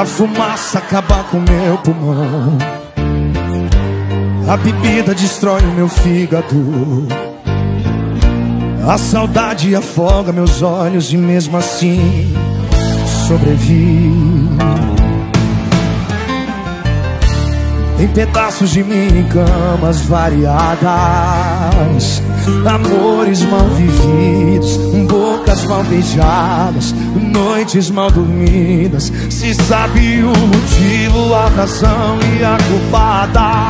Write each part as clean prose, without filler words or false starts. A fumaça acaba com meu pulmão, a bebida destrói o meu fígado, a saudade afoga meus olhos e mesmo assim sobrevivo. Tem pedaços de mim em camas variadas, amores mal vividos, bocas mal beijadas, noites mal dormidas. Se sabe o motivo, a razão e a culpada.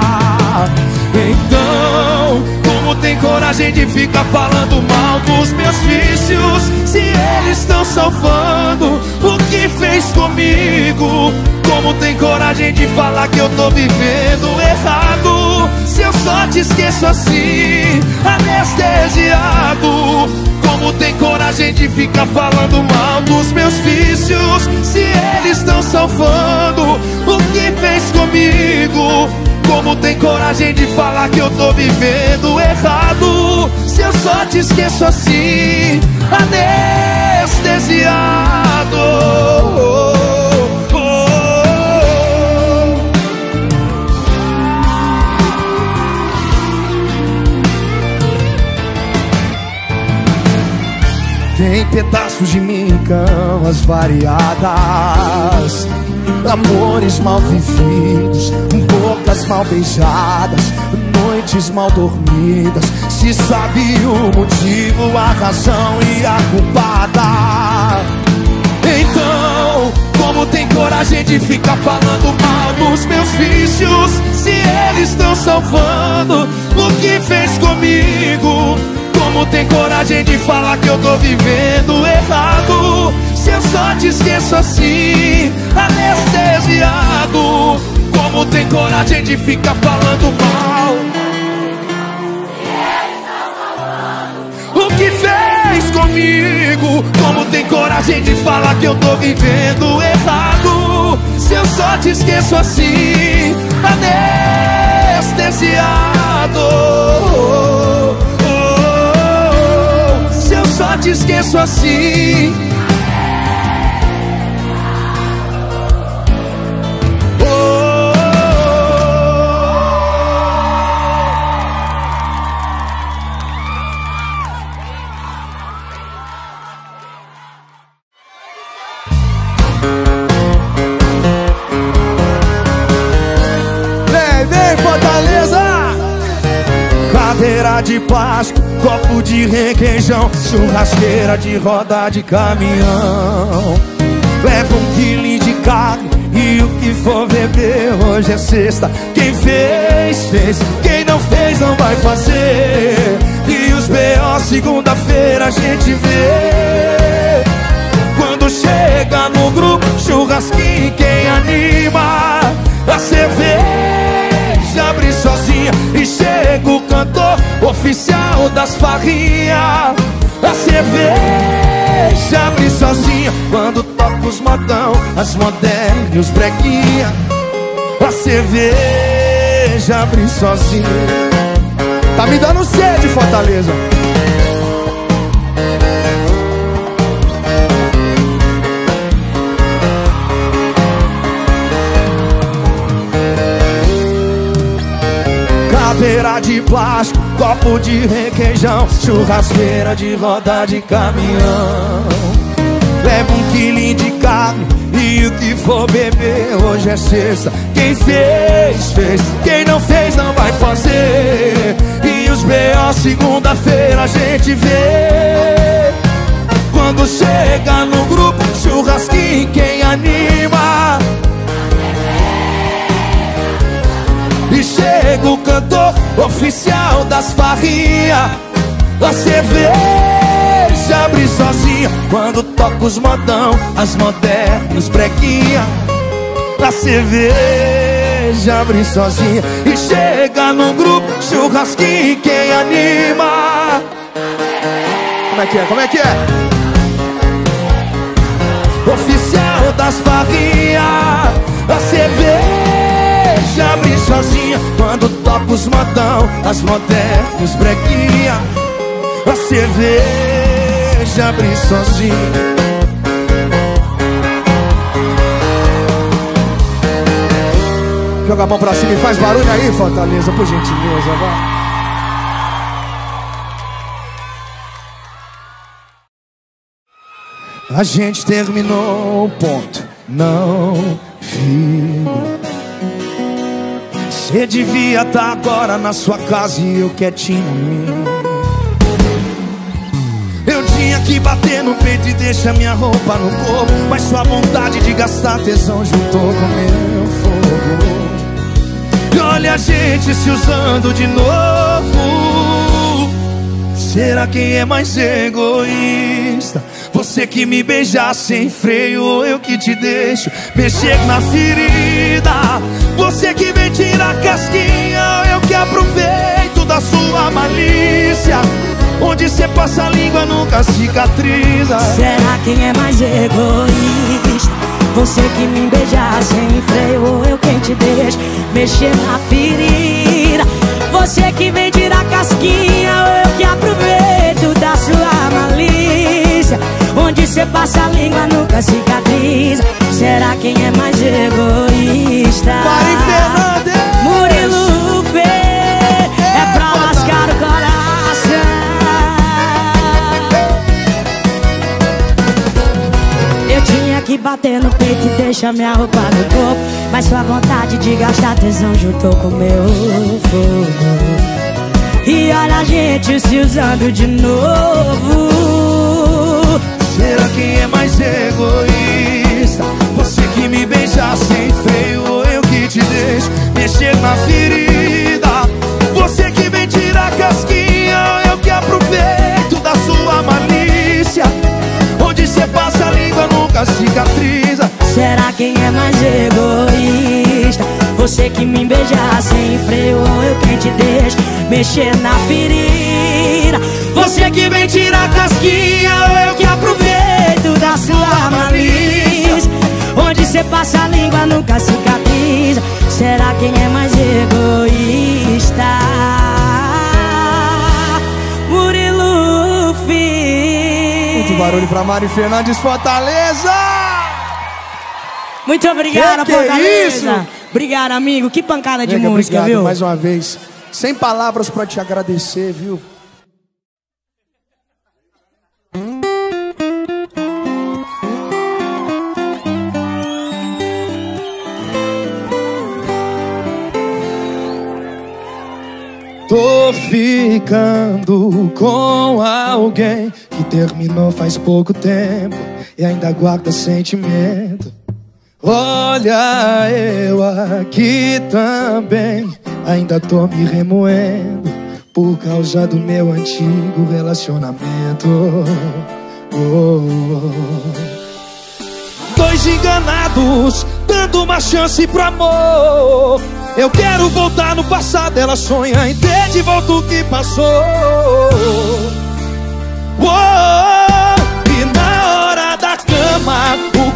Então, como tem coragem de ficar falando mal dos meus vícios, se eles estão salvando o que fez comigo? Como tem coragem de falar que eu tô vivendo errado, se eu só te esqueço assim, anestesiado? Como tem coragem de ficar falando mal dos meus vícios, se eles estão salvando o que fez comigo? Como tem coragem de falar que eu tô vivendo errado, se eu só te esqueço assim, anestesiado? Tem pedaços de mim em camas variadas, amores mal vividos, bocas mal beijadas, noites mal dormidas. Se sabe o motivo, a razão e a culpada. Então, como tem coragem de ficar falando mal dos meus vícios, se eles estão salvando o que fez comigo? Como tem coragem de falar que eu tô vivendo errado, se eu só te esqueço assim, anestesiado? Como tem coragem de ficar falando mal o que fez comigo? Como tem coragem de falar que eu tô vivendo errado, se eu só te esqueço assim, anestesiado? Só te esqueço assim. Oh, vem, vem, Fortaleza! Cadeira de plástico, copo de requeijão, churrasqueira de roda de caminhão. Leva um quilo de carne e o que for beber, hoje é sexta. Quem fez, fez, quem não fez não vai fazer. E os B.O. segunda-feira a gente vê. Quando chega no grupo, churrasquinho quem anima. A cerveja abre sozinha e chega o cantor oficial das farrinhas. A cerveja abre sozinha quando toca os modão, as modernas e os breguinha. A cerveja abre sozinha. Tá me dando sede, Fortaleza. Cadeira de plástico, copo de requeijão, churrasqueira de roda de caminhão. Leva um quilinho de carne e o que for beber, hoje é sexta. Quem fez, fez, quem não fez não vai fazer. E os B.O. segunda-feira a gente vê. Quando chega no grupo, churrasquinho quem anima. E chega o cantor oficial das farrinhas. A cerveja abre sozinha quando toca os modão, as modernas breguinha. A cerveja abre sozinha e chega no grupo, churrasquinho quem anima. Como é que é? Como é que é? Oficial das farrinhas. A cerveja abre sozinha quando toca os modão, as modernas breguinha. A cerveja abre sozinha. Joga a mão pra cima e faz barulho aí, Fortaleza, por gentileza, vai. A gente terminou, ponto, não fico. Você devia estar agora na sua casa e eu quietinho. Eu tinha que bater no peito e deixar minha roupa no corpo, mas sua vontade de gastar tesão juntou com meu fogo. E olha a gente se usando de novo. Será quem é mais egoísta? Você que me beijar sem freio ou eu que te deixo mexer na ferida? Você que vem tirar casquinha, eu que aproveito da sua malícia. Onde cê passa a língua nunca cicatriza. Será quem é mais egoísta? Você que me beijar sem freio ou eu quem te deixo mexer na ferida? Você que vem tirar casquinha, eu que aproveito da sua malícia. Onde cê passa a língua nunca cicatriza. Será quem é mais egoísta? Murilo Huff, é pra lascar o coração. Eu tinha que bater no peito e deixar minha roupa no corpo, mas sua vontade de gastar tesão juntou com meu fogo. E olha a gente se usando de novo. Será quem é mais egoísta? Você que me beija sem freio ou eu que te deixo mexer na ferida? Você que vem tirar casquinha, eu que aproveito da sua malícia. Onde cê passa a língua nunca cicatriza. Será quem é mais egoísta? Você que me beija sem freio ou eu que te deixo mexer na ferida? Você que vem tirar casquinha, eu que aproveito da sua malícia. Onde cê passa a língua nunca cicatriza. Será quem é mais egoísta? Murilo Huff. Muito barulho pra Mari Fernandes, Fortaleza. Muito obrigada, que Fortaleza. É isso? Obrigado, amigo. Que pancada de música, obrigado, viu? Mais uma vez. Sem palavras pra te agradecer, viu? Tô ficando com alguém que terminou faz pouco tempo e ainda guarda sentimento. Olha, eu aqui também ainda tô me remoendo por causa do meu antigo relacionamento. Dois enganados dando uma chance pro amor. Eu quero voltar no passado, ela sonha em ter de volta o que passou. E na hora da cama o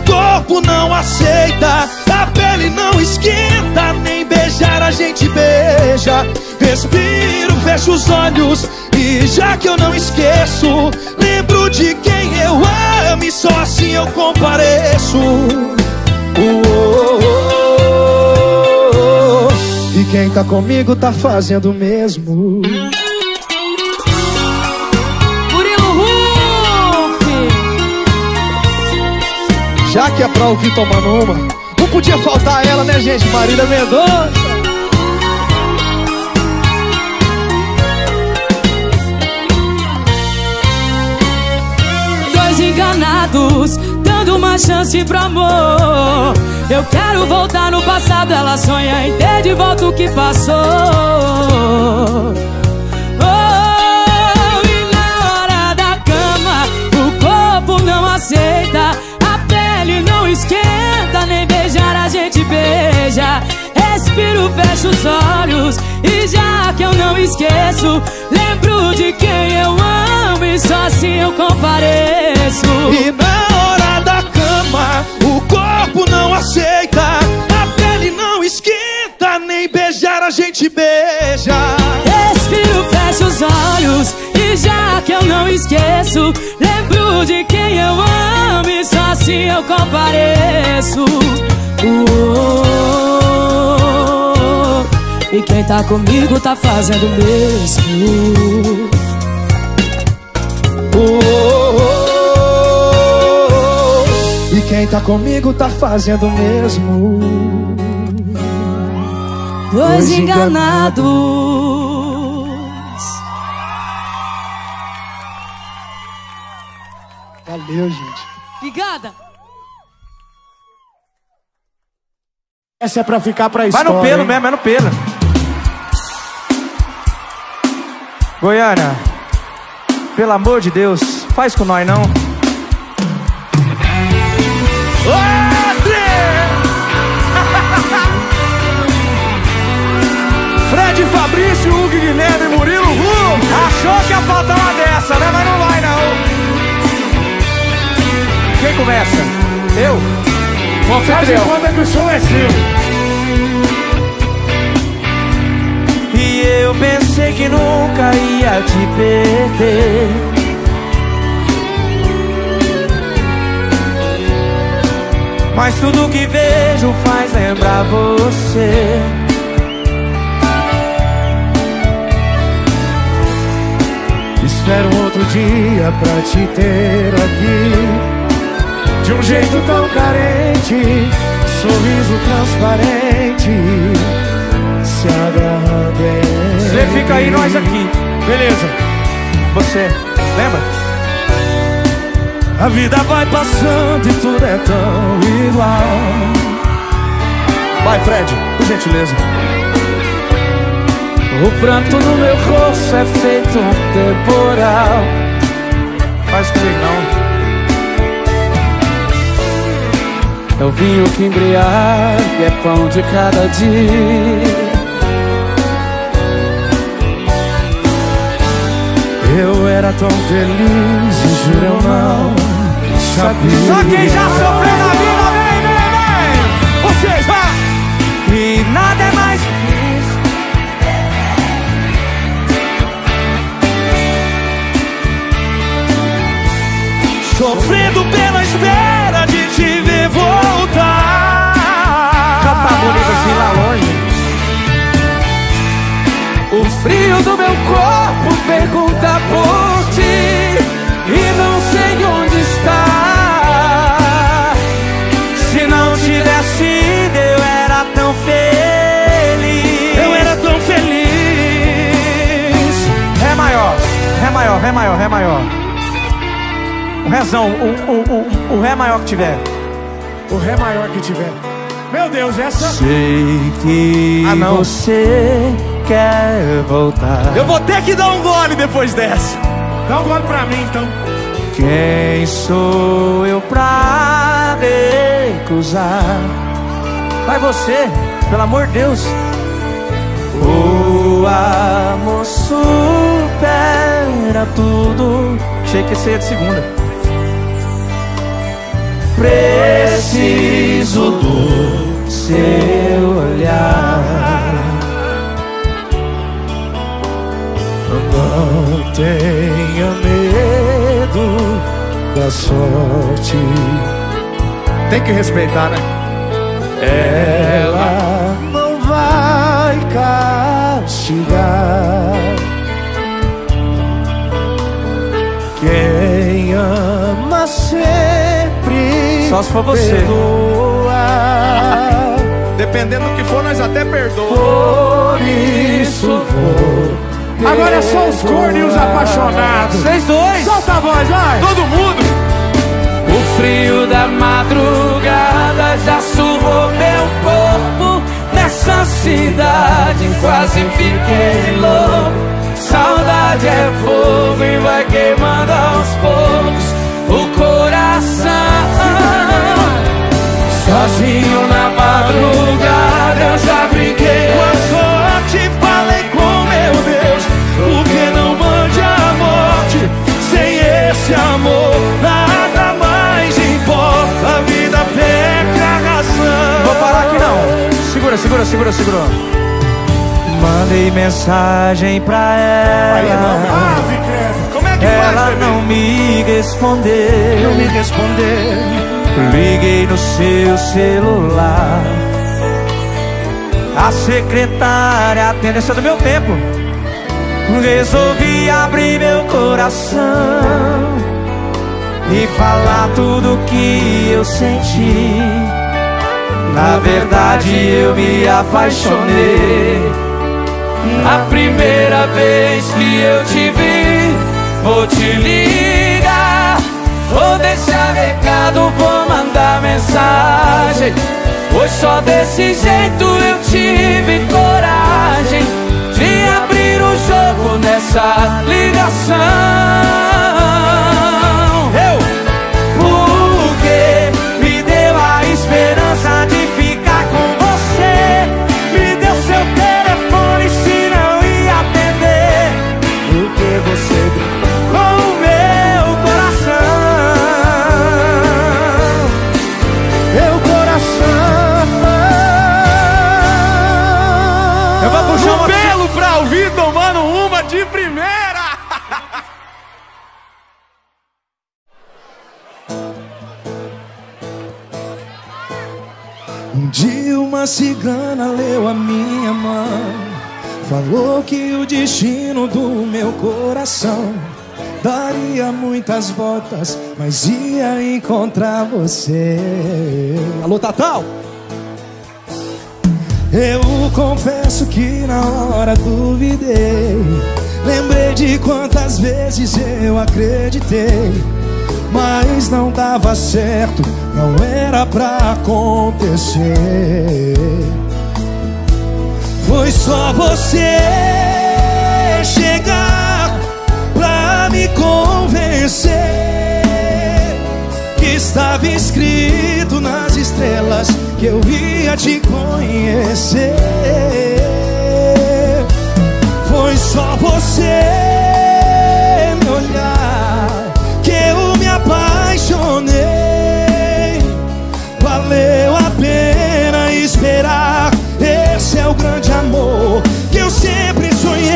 corpo não aceita, a pele não esquenta, nem beijar a gente beija. Respiro, fecho os olhos e já que eu não esqueço, lembro de quem eu amo e só assim eu compareço. E quem tá comigo tá fazendo o mesmo. Murilo Huff. Já que é pra ouvir tomando uma, não podia faltar ela, né, gente? Marília Mendonça. Dois enganados dando uma chance pro amor. Eu quero voltar no passado, ela sonha em ter de volta o que passou. E na hora da cama o corpo não aceita, a pele não esquenta, nem beijar a gente beija. Respiro, fecho os olhos e já que eu não esqueço, lembro de quem eu amo e só assim eu compareço. E na hora da cama o corpo não aceita, a pele não esquenta, nem beijar a gente beija. Respiro, fecho os olhos e já que eu não esqueço, lembro de quem eu amo e só assim eu compareço. E quem tá comigo tá fazendo o mesmo. E quem tá comigo tá fazendo o mesmo. Dois enganados. Valeu, gente. Obrigada. Essa é pra ficar pra história. Vai no pelo mesmo, é no pelo. Goiânia, pelo amor de Deus, faz com nós não. Fred, Fabrício, Hugo, Guilherme, Murilo Huff. Achou que ia faltar uma dessa, né? Mas não vai não. Quem começa? Eu? Faz de conta que o show é seu. E eu pensei que nunca ia te perder. Mas tudo que vejo faz lembrar você. Espero outro dia pra te ter aqui. De um jeito tão carente, sorriso transparente, se agarrando em... Você fica aí, nós aqui. Beleza. Você, lembra? A vida vai passando e tudo é tão igual. Vai, Fred, por gentileza. O pranto no meu rosto é feito um temporal. Faz comigo não. É o vinho que embriaga, é pão de cada dia. Eu era tão feliz e juro eu não sabia. Só quem já sofreu na vida, vem, vem, vem. Vocês, vá! E nada é mais difícil. Sofrendo pela espera de te ver voltar. Já tá bonito assim lá longe. O frio do meu corpo pergunta por ti e não sei onde está. Se não tivesse ido, eu era tão feliz. Eu era tão feliz. Ré maior, ré maior, ré maior, ré maior. O rézão, o ré maior que tiver. O ré maior que tiver. Meu Deus, essa... Sei que você quer voltar. Eu vou ter que dar um gole depois dessa. Dá um gole pra mim, então. Quem sou eu pra recusar? Vai você, pelo amor de Deus. O amor supera tudo. Achei que esse ia de segunda. Preciso do seu olhar. Não tenha medo da sorte. Tem que respeitar, né? Ela não vai castigar quem ama ser. Só se for você. Perdoa. Dependendo do que for, nós até perdoa. Por isso vou. Agora é só os cornos e os apaixonados. Vocês dois. Solta a voz, vai. Todo mundo. O frio da madrugada já surrou meu corpo. Nessa cidade quase fiquei louco. Saudade é fogo e vai queimando aos poucos o coração. Sozinho na madrugada eu já brinquei com a sorte, falei com meu Deus, porque não mande a morte. Sem esse amor nada mais importa. A vida pega a razão. Vou parar aqui não. Segura, segura, segura, segura. Mandei mensagem pra ela. Aí não, não. Ela não me respondeu. Não me respondeu. Liguei no seu celular. A secretária, a tendência do meu tempo. Resolvi abrir meu coração e falar tudo que eu senti. Na verdade eu me apaixonei a primeira vez que eu te vi. Vou te ligar, vou deixar recado, vou mandar mensagem, pois só desse jeito eu tive coragem de abrir o jogo nessa ligação. Porque me deu a esperança de ficar com você, me deu seu telefone se não ia atender, porque você gritou com o meu coração, meu coração. Eu vou puxar um pelo pra ouvir tomando uma de primeira. Um dia uma cigana leu a minha mão, falou que o destino do meu coração daria muitas voltas, mas ia encontrar você. Alô, Tatal! Eu confesso que na hora duvidei, lembrei de quantas vezes eu acreditei, mas não dava certo, não era pra acontecer. Foi só você chegar pra me convencer que estava escrito nas estrelas que eu ia te conhecer. Foi só você me olhar que eu me apaixonei. Valeu a pena esperar, esse é o grande amor que eu sempre sonhei.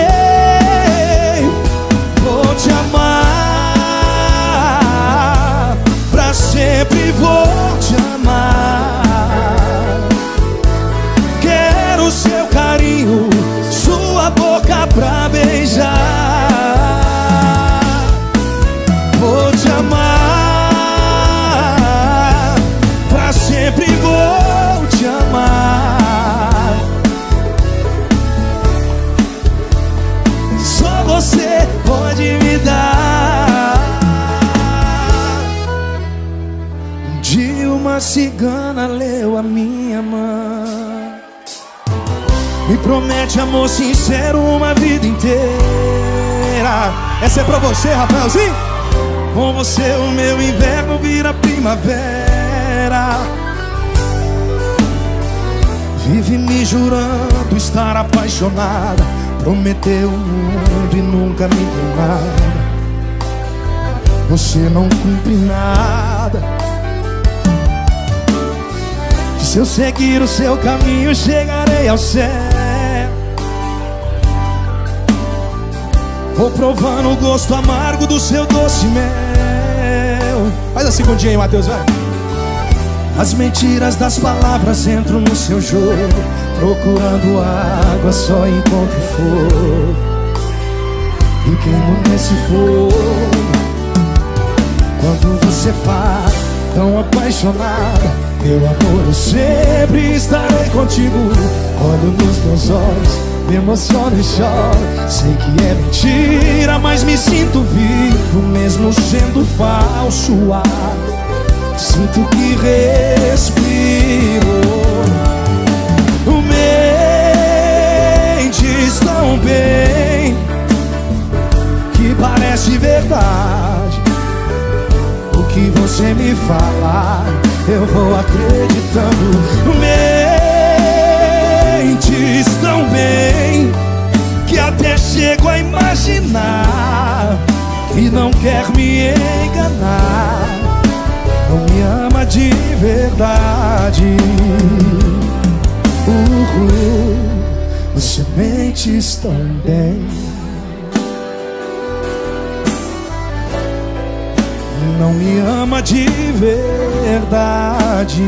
Vou te amar, pra sempre vou te amar. Seu carinho, sua boca pra beijar. Vou te amar, pra sempre vou te amar. Só você pode me dar. Um dia uma cigana leu a minha mão, me promete amor sincero uma vida inteira. Essa é pra você, Rafaelzinho. Com você o meu inverno vira primavera. Vive me jurando estar apaixonada, prometeu o mundo e nunca me deu nada. Você não cumpre nada. Se eu seguir o seu caminho, chegarei ao céu. Vou provando o gosto amargo do seu doce mel. Faz a segundinha aí, Matheus, vai. As mentiras das palavras entram no seu jogo, procurando água, só encontro fogo e queimo nesse fogo. Quando você fala tão apaixonada, meu amor, eu sempre estarei contigo. Olho nos teus olhos, me emociono e choro. Sei que é mentira, mas me sinto vivo, mesmo sendo falso ar, sinto que respiro. Mentes tão bem que parece verdade. O que você me fala, eu vou acreditando. Mentes tão bem que até chego a imaginar que não quer me enganar, não me ama de verdade. Você mentes tão bem, não me ama de verdade.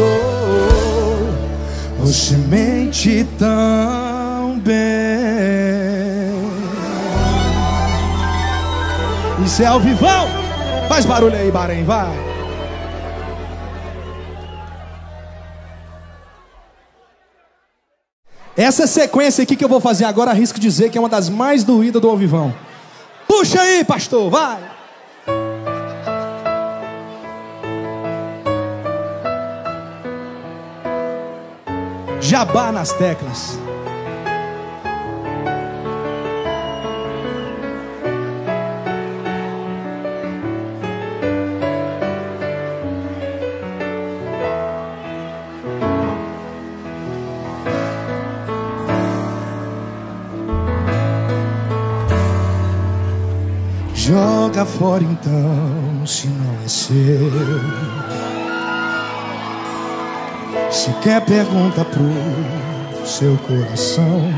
Oh, oh, oh. se mente tão bem. Isso é ao vivão. Faz barulho aí, Bahrein, vai. Essa sequência aqui que eu vou fazer agora, arrisco dizer que é uma das mais doídas do ao vivão. Puxa aí, pastor, vai! Jabá nas teclas. Joga fora então, se não é seu. Se quer, pergunta pro seu coração.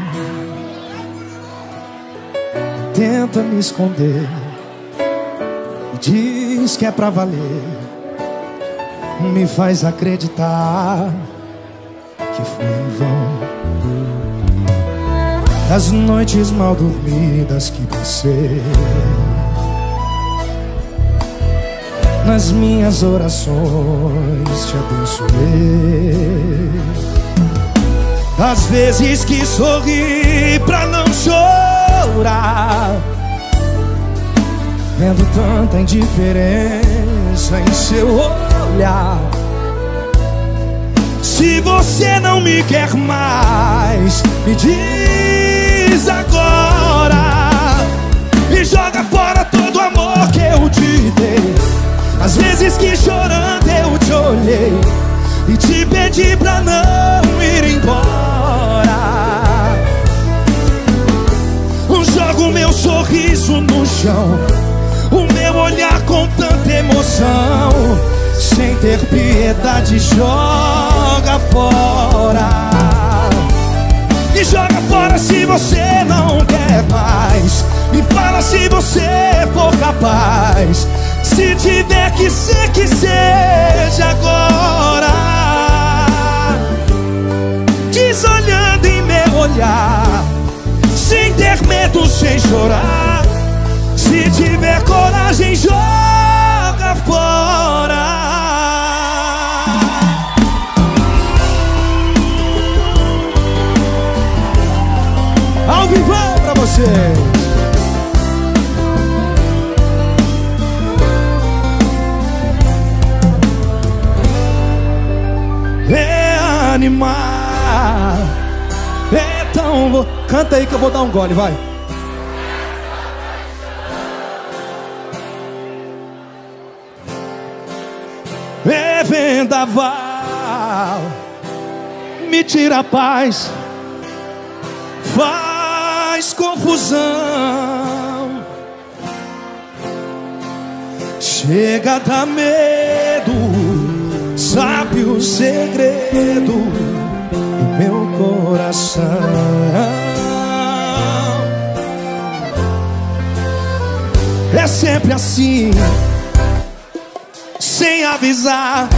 Tenta me esconder e diz que é pra valer. Me faz acreditar que foi em vão. Das noites mal dormidas que passei, nas minhas orações te abençoei. Às vezes que sorri pra não chorar, vendo tanta indiferença em seu olhar. Se você não me quer mais, me diz agora e joga fora todo o amor que eu te dei. Às vezes que chorando eu te olhei e te pedi pra não ir embora. Jogo meu sorriso no chão, o meu olhar com tanta emoção. Sem ter piedade joga fora. E joga fora se você não quer mais. Me fala se você for capaz. Se tiver que seja agora. Desolhando em meu olhar, sem ter medo, sem chorar. Se tiver coragem, joga fora. Ao vivão pra você. Animar é tão... Canta aí que eu vou dar um gole, vai. É vendaval, me tira a paz, faz confusão, chega a dar medo. Sabe o segredo do meu coração. É sempre assim, sem avisar,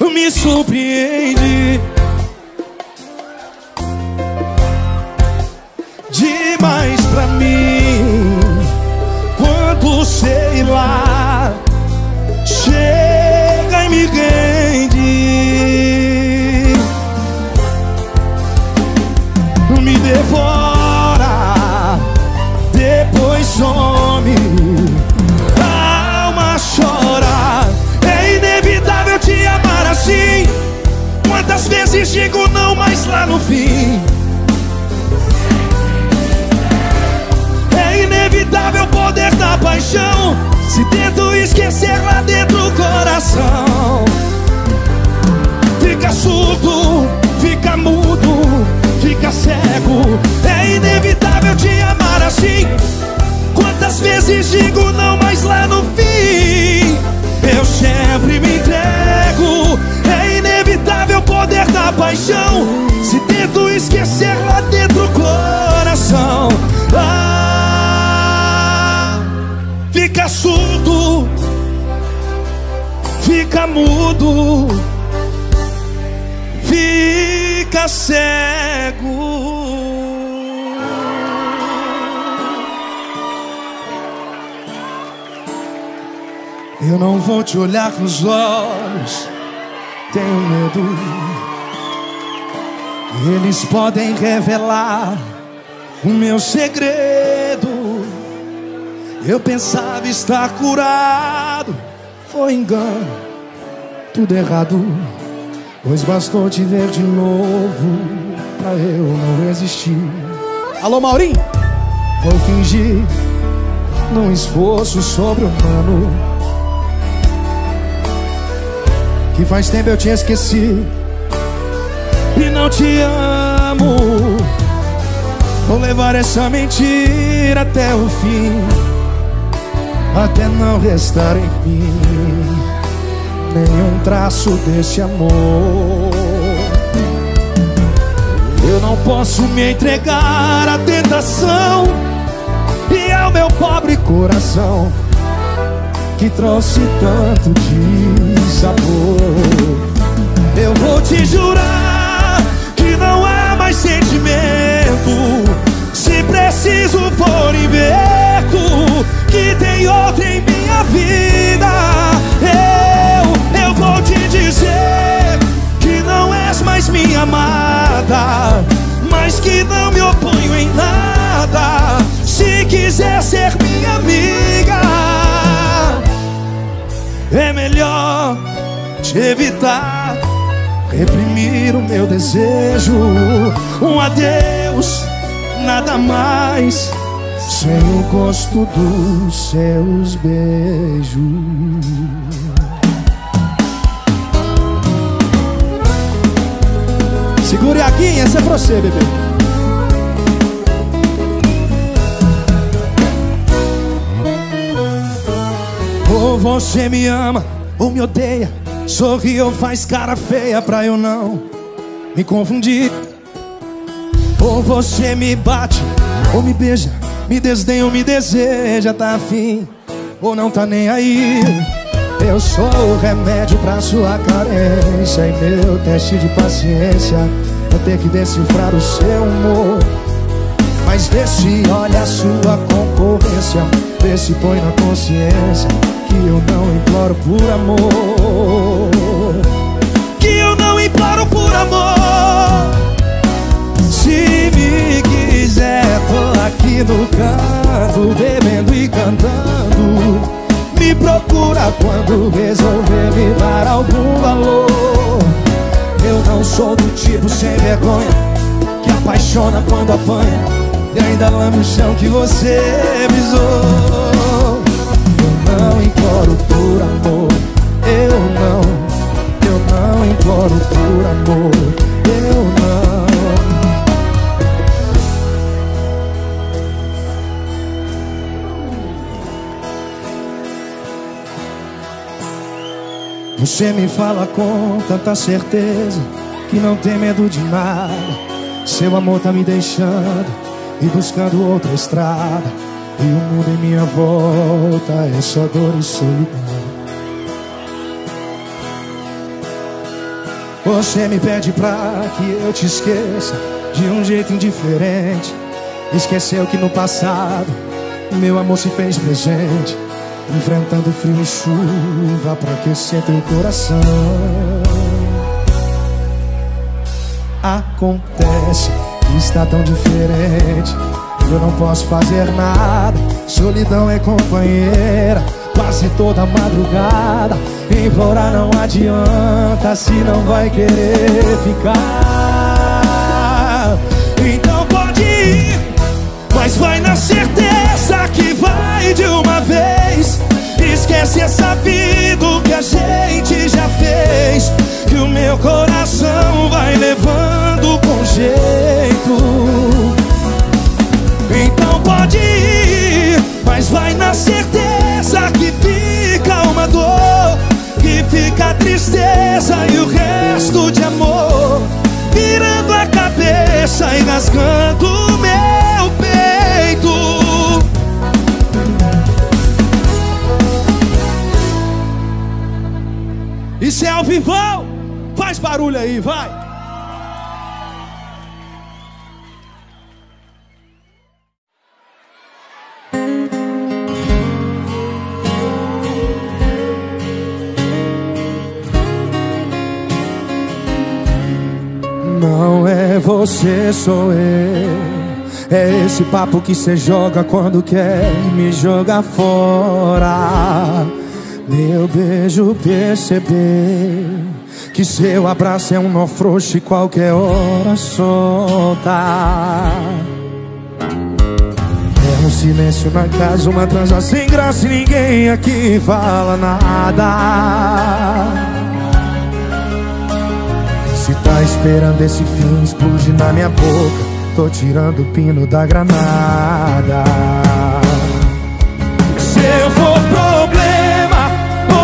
me surpreende demais pra mim. Quando sei lá, chega e me rende, me devora, depois some, a alma chora. É inevitável te amar assim. Quantas vezes digo não, mas lá no fim é inevitável o poder da paixão. Se tento esquecer lá dentro do coração, fica surdo, fica mudo, fica cego. É inevitável te amar assim. Quantas vezes digo não, mas lá no fim eu sempre me entrego. É inevitável o poder da paixão. Se tento esquecer lá dentro do coração, fica surdo, fica mudo, fica... cego. Eu não vou te olhar nos olhos, tenho medo. Eles podem revelar o meu segredo. Eu pensava estar curado, foi engano, tudo errado. Pois bastou te ver de novo pra eu não resistir. Alô, Maurinho! Vou fingir num esforço sobre-humano que faz tempo eu te esqueci e não te amo. Vou levar essa mentira até o fim, até não restar em mim nenhum traço desse amor. Eu não posso me entregar à tentação e ao meu pobre coração que trouxe tanto dissabor. Eu vou te jurar que não há mais sentimento, se preciso for invento que tem outro em minha vida. Eu vou te dizer que não és mais minha amada, mas que não me oponho em nada, se quiser ser minha amiga é melhor te evitar, reprimir o meu desejo. Um adeus, nada mais, sem o gosto dos seus beijos. Segure aqui, essa é pra você, bebê. Ou você me ama ou me odeia, sorri ou faz cara feia pra eu não me confundir. Ou você me bate ou me beija, me desdenha ou me deseja, tá afim ou não tá nem aí. Eu sou o remédio pra sua carência e meu teste de paciência vou ter que decifrar o seu humor. Mas vê se olha a sua concorrência, vê se põe na consciência que eu não imploro por amor, que eu não imploro por amor. Se me quiser, tô aqui no canto, bebendo e cantando. Me procura quando resolver me dar algum valor. Eu não sou do tipo sem vergonha que apaixona quando apanha e ainda lame o chão que você pisou. Eu não imploro por amor, eu não imploro por amor, eu não. Você me fala com tanta certeza que não tem medo de nada. Seu amor tá me deixando e buscando outra estrada, e o mundo em minha volta é só dor e solidão. Você me pede pra que eu te esqueça de um jeito indiferente. Esqueceu que no passado meu amor se fez presente, enfrentando frio e chuva pra aquecer teu coração. Acontece que está tão diferente, eu não posso fazer nada. Solidão é companheira, quase toda madrugada. Implorar não adianta se não vai querer ficar. Então pode ir, mas vai na certeza que vai de uma vez. Esquece essa vida que a gente já fez, que o meu coração vai levando com jeito. Então pode ir, mas vai na certeza que fica uma dor, que fica a tristeza e o resto de amor virando a cabeça e rasgando o meu peito. Isso é ao vivo, faz barulho aí, vai. Não é você, sou eu. É esse papo que cê joga quando quer me jogar fora. Meu beijo percebeu que seu abraço é um nó frouxo e qualquer hora solta. É um silêncio na casa, uma transa sem graça e ninguém aqui fala nada. Se tá esperando esse fim explodir na minha boca, tô tirando o pino da granada. Seu for problema,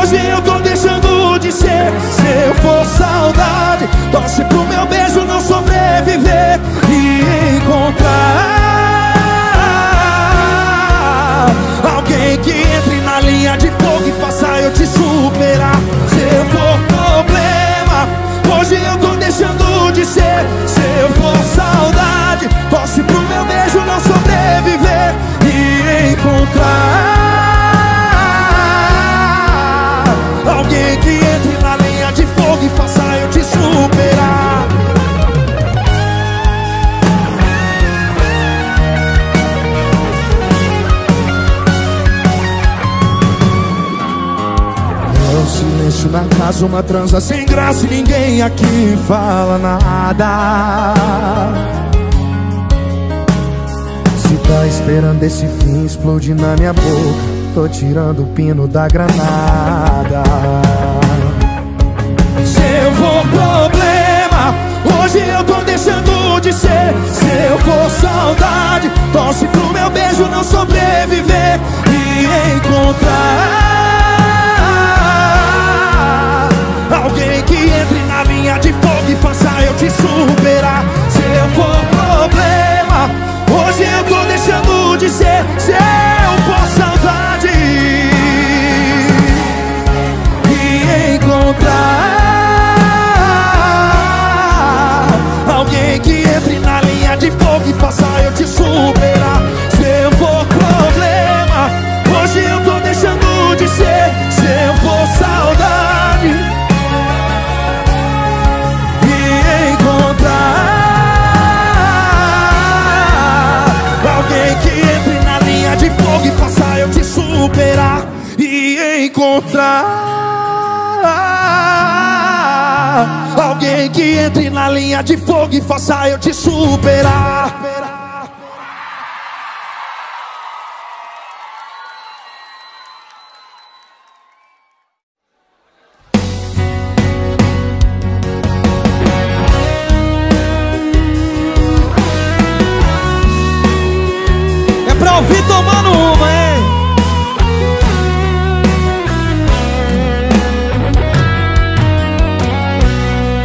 hoje eu tô deixando de ser. Seu for saudade, torce pro meu beijo não sobreviver e encontrar alguém que entre na linha de fogo e faça eu te superar. Seu for problema, hoje eu tô deixando de ser. Se eu for saudade, torce pro meu beijo não sobreviver e encontrar alguém que entre na linha de fogo e faça eu te superar. Silêncio na casa, uma transa sem graça e ninguém aqui fala nada. Se tá esperando esse fim explodir na minha boca, tô tirando o pino da granada. Seu for problema, hoje eu tô deixando de ser. Seu for saudade, torce pro meu beijo não sobreviver e encontrar alguém que entre na linha de fogo e faça eu te superar. Se eu for problema, hoje eu tô deixando de ser. Se eu for saudade e encontrar alguém que entre na linha de fogo e faça eu te superar. Se eu for problema, hoje eu tô deixando de ser. Se eu for saudade de fogo e passar eu te superar e encontrar alguém que entre na linha de fogo e faça eu te superar.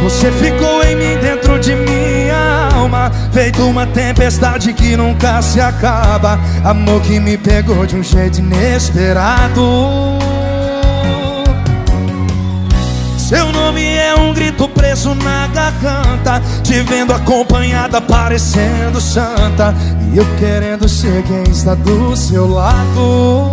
Você ficou em mim, dentro de minha alma, feito uma tempestade que nunca se acaba. Amor que me pegou de um jeito inesperado. Seu nome é um grito preso na garganta, te vendo acompanhada, parecendo santa, e eu querendo ser quem está do seu lado.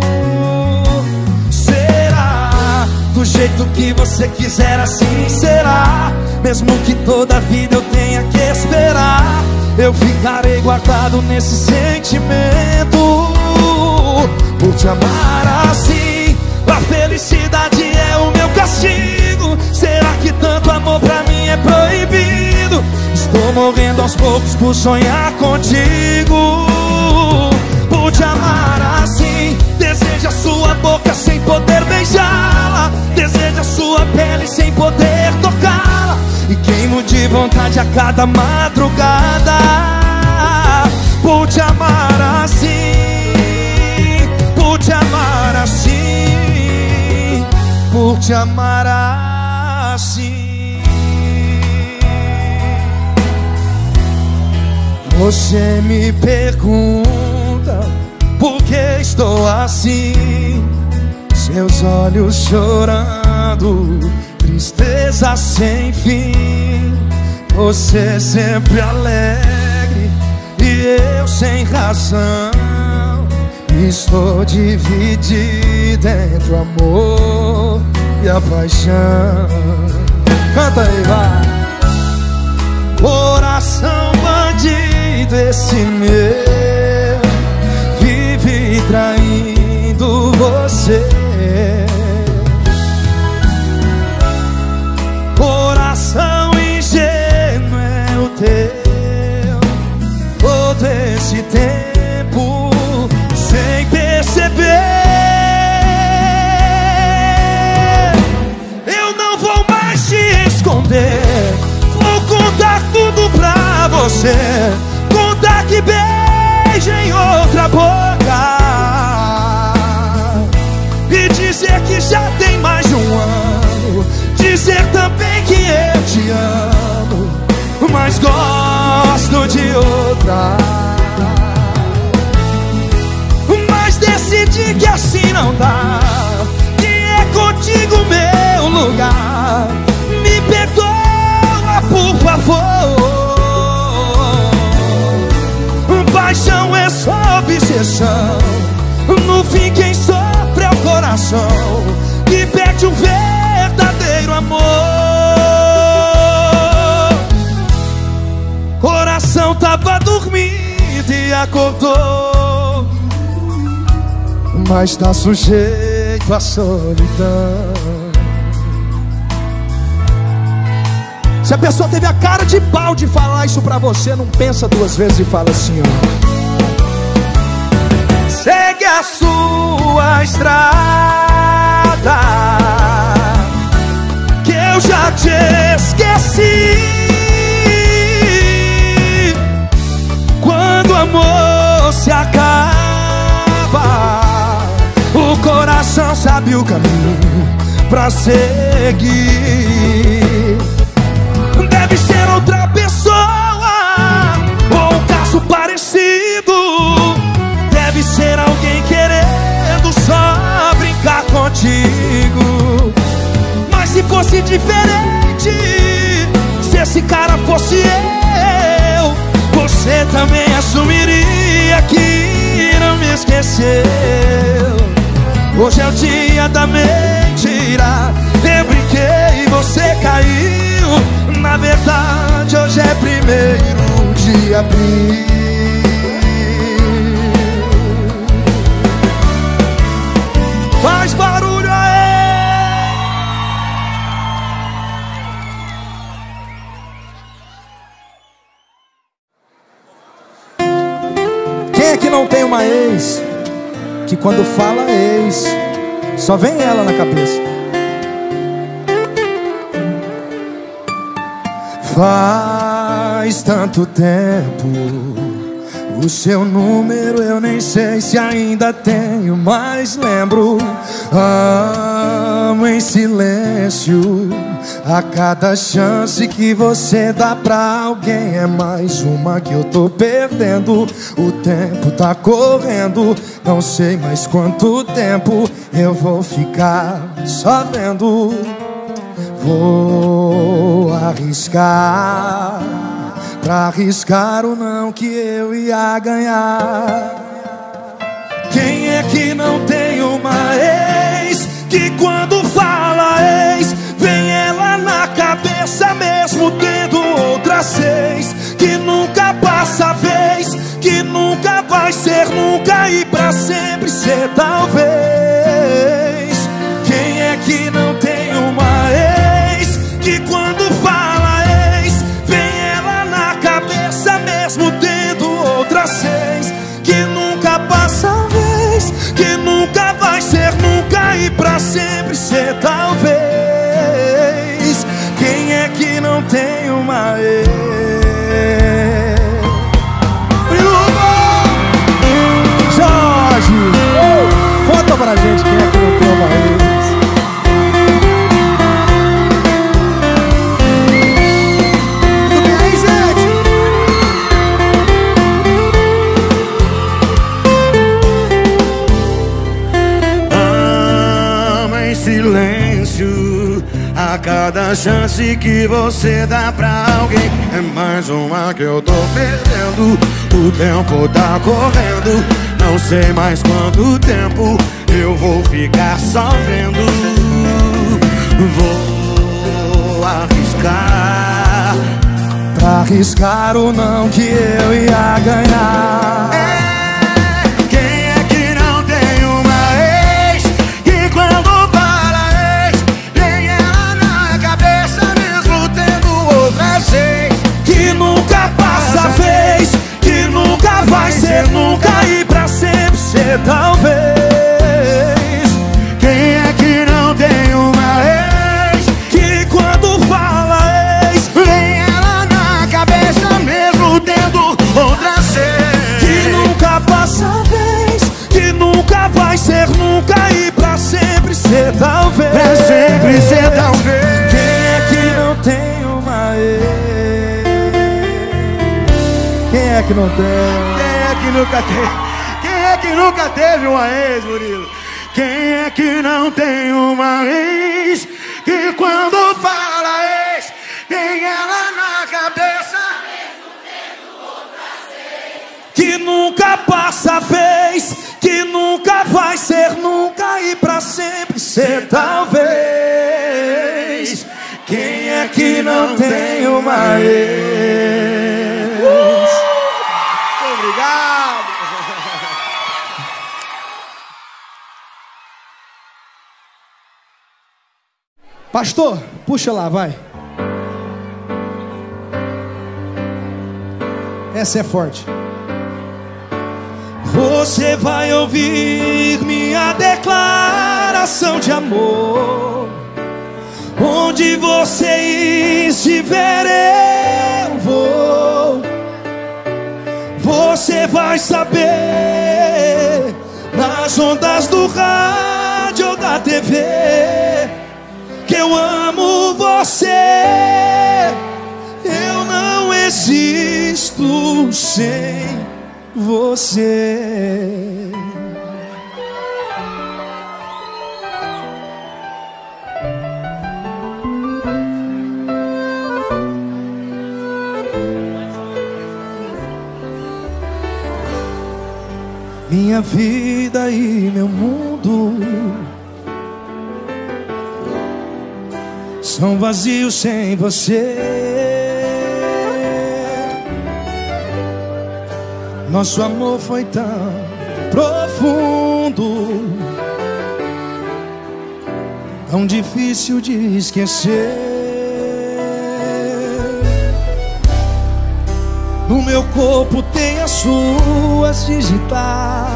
Será do jeito que você quiser, assim será. Mesmo que toda vida eu tenha que esperar, eu ficarei guardado nesse sentimento por te amar assim. A felicidade é o meu castigo. Será que tanto amor pra mim é proibido? Estou morrendo aos poucos por sonhar contigo. Por te amar assim, deseja sua boca sem poder beijá-la, deseja sua pele sem poder tocá-la, e queimo de vontade a cada madrugada. Por te amar assim, por te amar assim, por te amar assim. Você me pergunta por que estou assim, seus olhos chorando, tristeza sem fim. Você sempre alegre e eu sem razão, estou dividido entre o amor e a paixão. Canta aí, vai! Oh, você. Coração ingênuo é o teu. Todo esse tempo sem perceber. Eu não vou mais te esconder. Vou contar tudo pra você. Contar que beijo em outra boca. Dizer que já tem mais de um ano. Dizer também que eu te amo, mas gosto de outra. Mas decidi que assim não dá, que é contigo meu lugar. Me perdoa, por favor. Paixão é só obsessão. No fim quem sou é o coração que pede um verdadeiro amor. Coração tava dormindo e acordou, mas tá sujeito à solidão. Se a pessoa teve a cara de pau de falar isso pra você, não pensa duas vezes e fala assim, ó. Segue a sua estrada, que eu já te esqueci. Quando o amor se acaba, o coração sabe o caminho pra seguir. Deve ser outra pessoa ou um caso parecido. Deve ser alguém querendo só brincar contigo. Mas se fosse diferente, se esse cara fosse eu, você também assumiria que não me esqueceu. Hoje é o dia da mentira. Eu brinquei e você caiu. Na verdade hoje é 1º de abril. Faz barulho aí! Quem é que não tem uma ex? Que quando fala ex, só vem ela na cabeça. Faz tanto tempo. O seu número eu nem sei se ainda tenho, mas lembro. Amo em silêncio. A cada chance que você dá pra alguém é mais uma que eu tô perdendo. O tempo tá correndo. Não sei mais quanto tempo eu vou ficar só vendo. Vou arriscar pra arriscar o não que eu ia ganhar. Quem é que não tem uma ex? Que quando fala ex, vem ela na cabeça mesmo tendo outras 6. Que nunca passa a vez, que nunca vai ser nunca e pra sempre ser talvez. Quem é que não tem uma ex? Que quando pra sempre ser talvez. Quem é que não tem uma ex? Jorge, ei, conta pra gente quem é que não tem uma ex. Tudo bem, gente? Silêncio, a cada chance que você dá pra alguém é mais uma que eu tô perdendo. O tempo tá correndo. Não sei mais quanto tempo eu vou ficar só vendo. Vou arriscar pra arriscar o não que eu ia ganhar. É. Quem é que não tem uma ex? talvez. Pra sempre ser talvez. Quem é que não tem uma ex? Quem é que não tem? Quem é que nunca teve? Quem é que nunca teve uma ex, Murilo? Quem é que não tem uma ex? Que quando fala ex, tem ela na cabeça. Que nunca passa a vez, que nunca vai ser nunca e pra sempre ser talvez. Quem é que não tem uma ex? Obrigado. Pastor, puxa lá, vai. Essa é forte. Você vai ouvir minha declaração de amor. Onde você estiver, eu vou. Você vai saber, nas ondas do rádio ou da TV, que eu amo você. Eu não existo sem você. Minha vida e meu mundo são vazios sem você. Nosso amor foi tão profundo, tão difícil de esquecer. No meu corpo tem as suas digitais,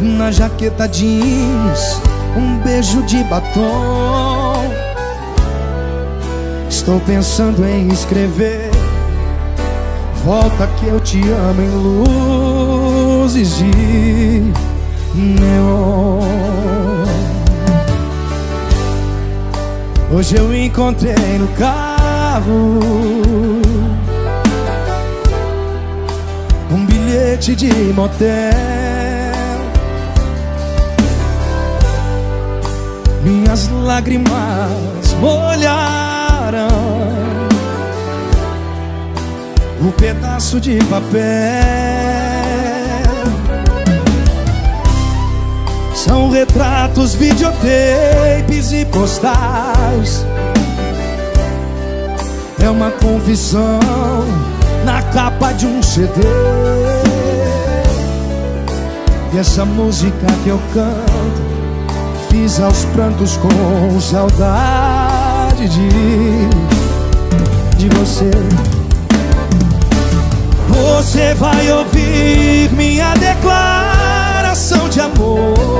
na jaqueta jeans, um beijo de batom. Estou pensando em escrever: volta que eu te amo, em luzes de neon. Hoje eu encontrei no carro um bilhete de motel. Minhas lágrimas molharam um pedaço de papel. São retratos, videotapes e postais. É uma confissão na capa de um CD. E essa música que eu canto, fiz aos prantos com saudade de você. Você vai ouvir minha declaração de amor.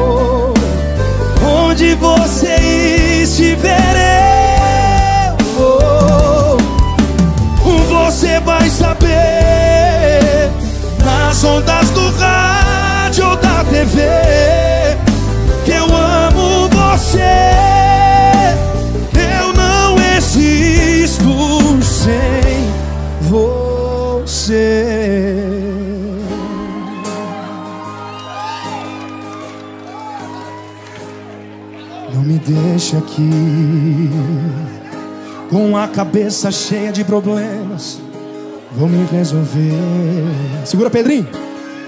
Onde você estiver, eu vou. Você vai saber, nas ondas do rádio ou da TV, que eu amo você. Eu não existo sem você. Não me deixe aqui com a cabeça cheia de problemas. Vou me resolver. Segura, Pedrinho.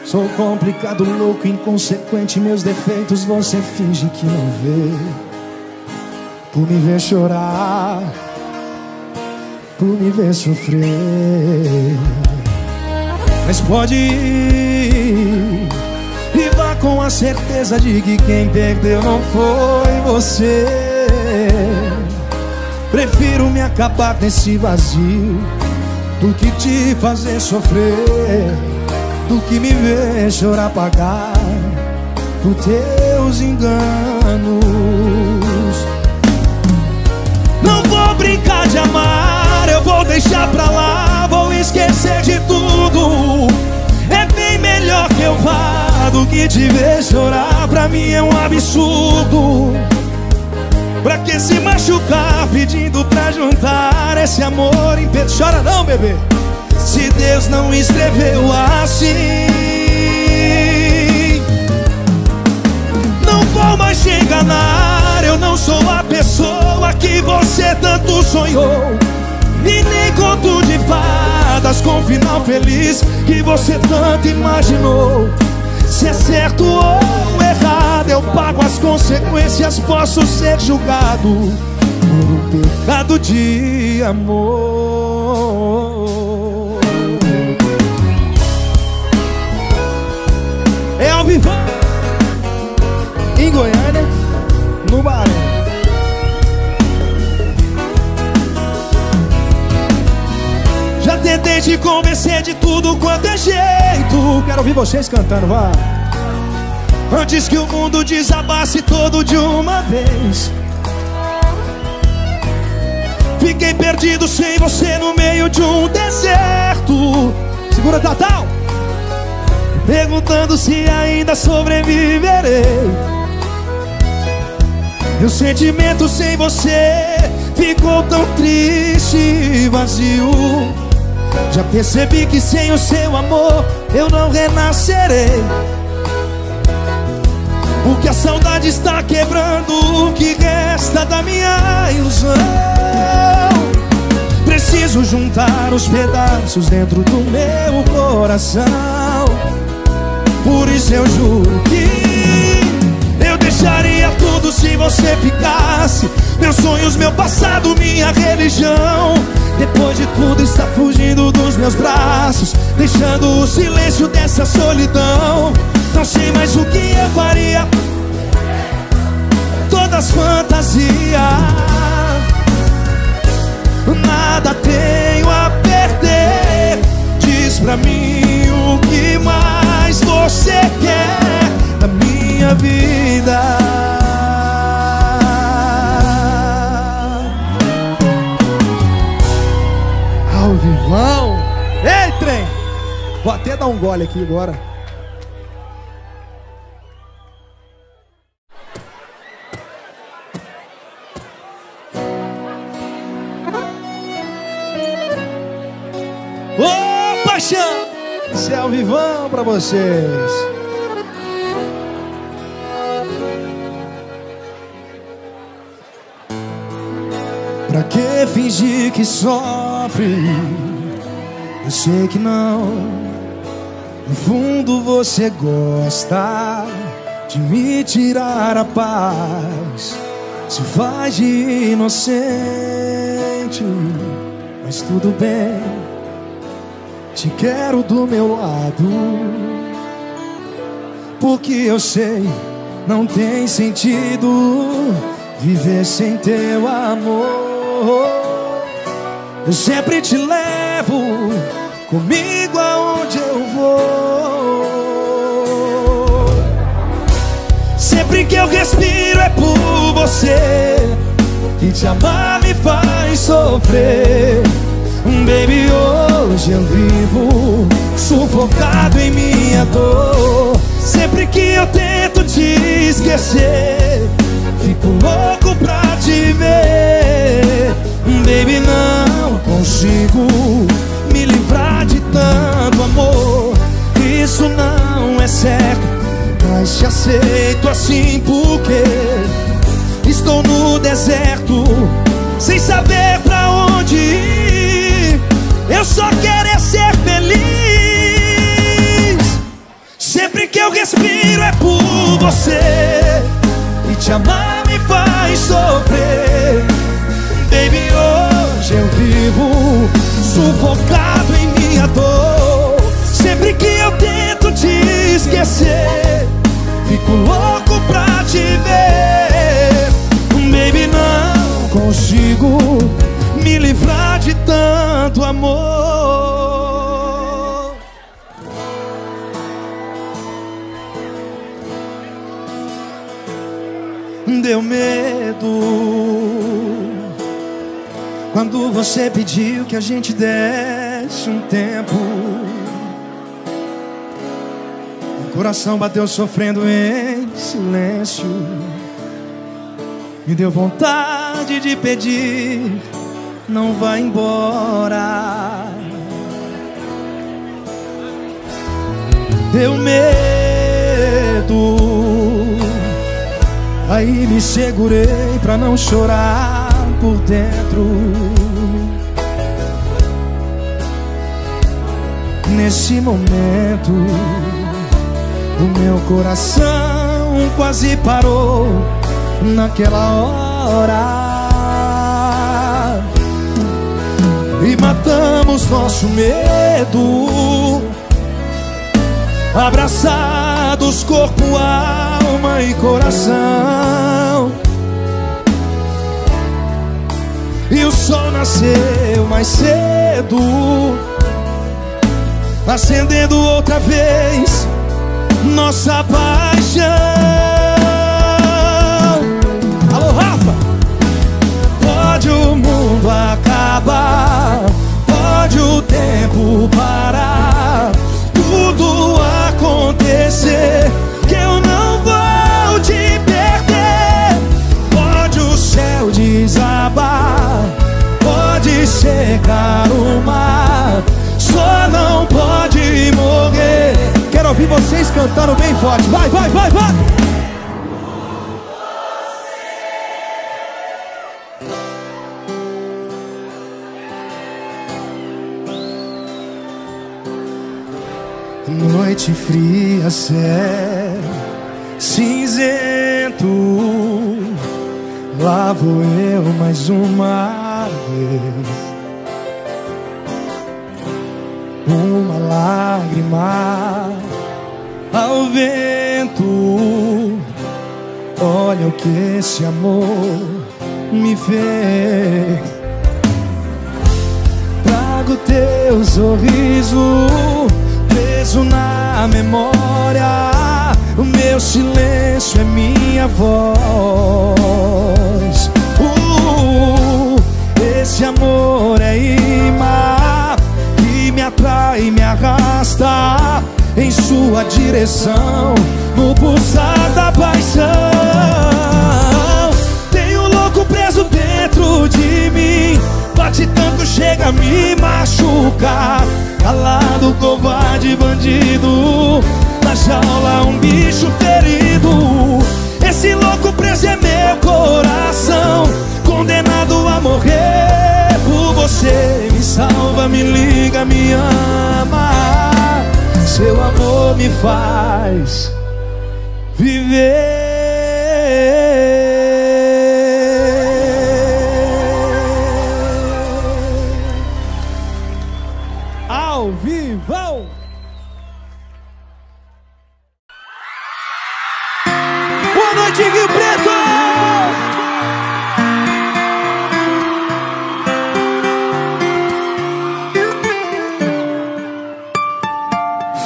Sou complicado, louco, inconsequente. Meus defeitos você finge que não vê. Por me ver chorar, por me ver sofrer. Mas pode ir e vá com a certeza de que quem perdeu não foi você. Prefiro me acabar nesse vazio do que te fazer sofrer, do que me ver chorar, pagar por teus enganos. Não vou brincar de amar, eu vou deixar pra lá, vou esquecer de tudo. É bem melhor que eu vá do que que te ver chorar pra mim é um absurdo. Pra que se machucar pedindo pra juntar esse amor em peito? Chora não, bebê. Se Deus não escreveu assim, não vou mais te enganar. Eu não sou a pessoa que você tanto sonhou, e nem conto de fadas com final feliz que você tanto imaginou. Se é certo ou errado, eu pago as consequências. Posso ser julgado por um pecado de amor. É ao vivo em Goiânia, no Maranhão. Já tentei te convencer de tudo quanto é jeito. Quero ouvir vocês cantando, vá. Antes que o mundo desabasse todo de uma vez, fiquei perdido sem você no meio de um deserto. Segura, Tatão. Perguntando se ainda sobreviverei. Meu sentimento sem você ficou tão triste e vazio. Já percebi que sem o seu amor eu não renascerei. Porque a saudade está quebrando o que resta da minha ilusão. Preciso juntar os pedaços dentro do meu coração. Por isso eu juro que eu deixaria tudo se você ficasse. Meus sonhos, meu passado, minha religião. Depois de tudo está fugindo dos meus braços, deixando o silêncio dessa solidão. Não sei mais o que eu faria, todas fantasia. Nada tenho a perder. Diz pra mim o que mais você quer da minha vida. Vivão. Ei, trem! Vou até dar um gole aqui agora. Ô, paixão! Esse é o Vivão pra vocês. Pra que fingir que sofre? Eu sei que não. No fundo você gosta de me tirar a paz. Se faz de inocente, mas tudo bem. Te quero do meu lado, porque eu sei, não tem sentido viver sem teu amor. Eu sempre te levo comigo aonde eu vou. Sempre que eu respiro é por você, e te amar me faz sofrer. Baby, hoje eu vivo sufocado em minha dor. Sempre que eu tento te esquecer, fico louco pra te ver. Baby, não consigo me livrar de tanto amor. Isso não é certo, mas te aceito assim porque estou no deserto, sem saber pra onde ir. Eu só quero é ser feliz. Sempre que eu respiro é por você, e te amar me faz sofrer. Baby, hoje eu vivo sufocado em minha dor. Sempre que eu tento te esquecer, fico louco pra te ver. Baby, não consigo me livrar de tanto amor. Deu medo quando você pediu que a gente desse um tempo. Coração bateu sofrendo em silêncio. Me deu vontade de pedir: não vá embora. Deu medo, aí me segurei pra não chorar por dentro. Nesse momento, o meu coração quase parou naquela hora. E matamos nosso medo, abraçados corpo, alma e coração. E o sol nasceu mais cedo, acendendo outra vez nossa paixão. Alô, Rafa! Pode o mundo acabar, pode o tempo parar, tudo acontecer, que eu não vou te perder. Pode o céu desabar, pode secar o mar, só não pode morrer. Quero ouvir vocês cantando bem forte. Vai, vai, vai, vai. Noite fria, céu cinzento, lá vou eu mais uma vez. Uma lágrima ao vento, olha o que esse amor me fez. Trago teu sorriso preso na memória, o meu silêncio é minha voz. Esse amor é imagem, me atrai, me arrasta em sua direção, no pulsar da paixão. Tem um louco preso dentro de mim, bate tanto, chega a me machucar. Calado, covarde, bandido, na jaula um bicho ferido. Esse louco preso é meu coração, condenado a morrer. Você me salva, me liga, me ama. Seu amor me faz viver. Ao vivo! Boa noite, Rio Preto!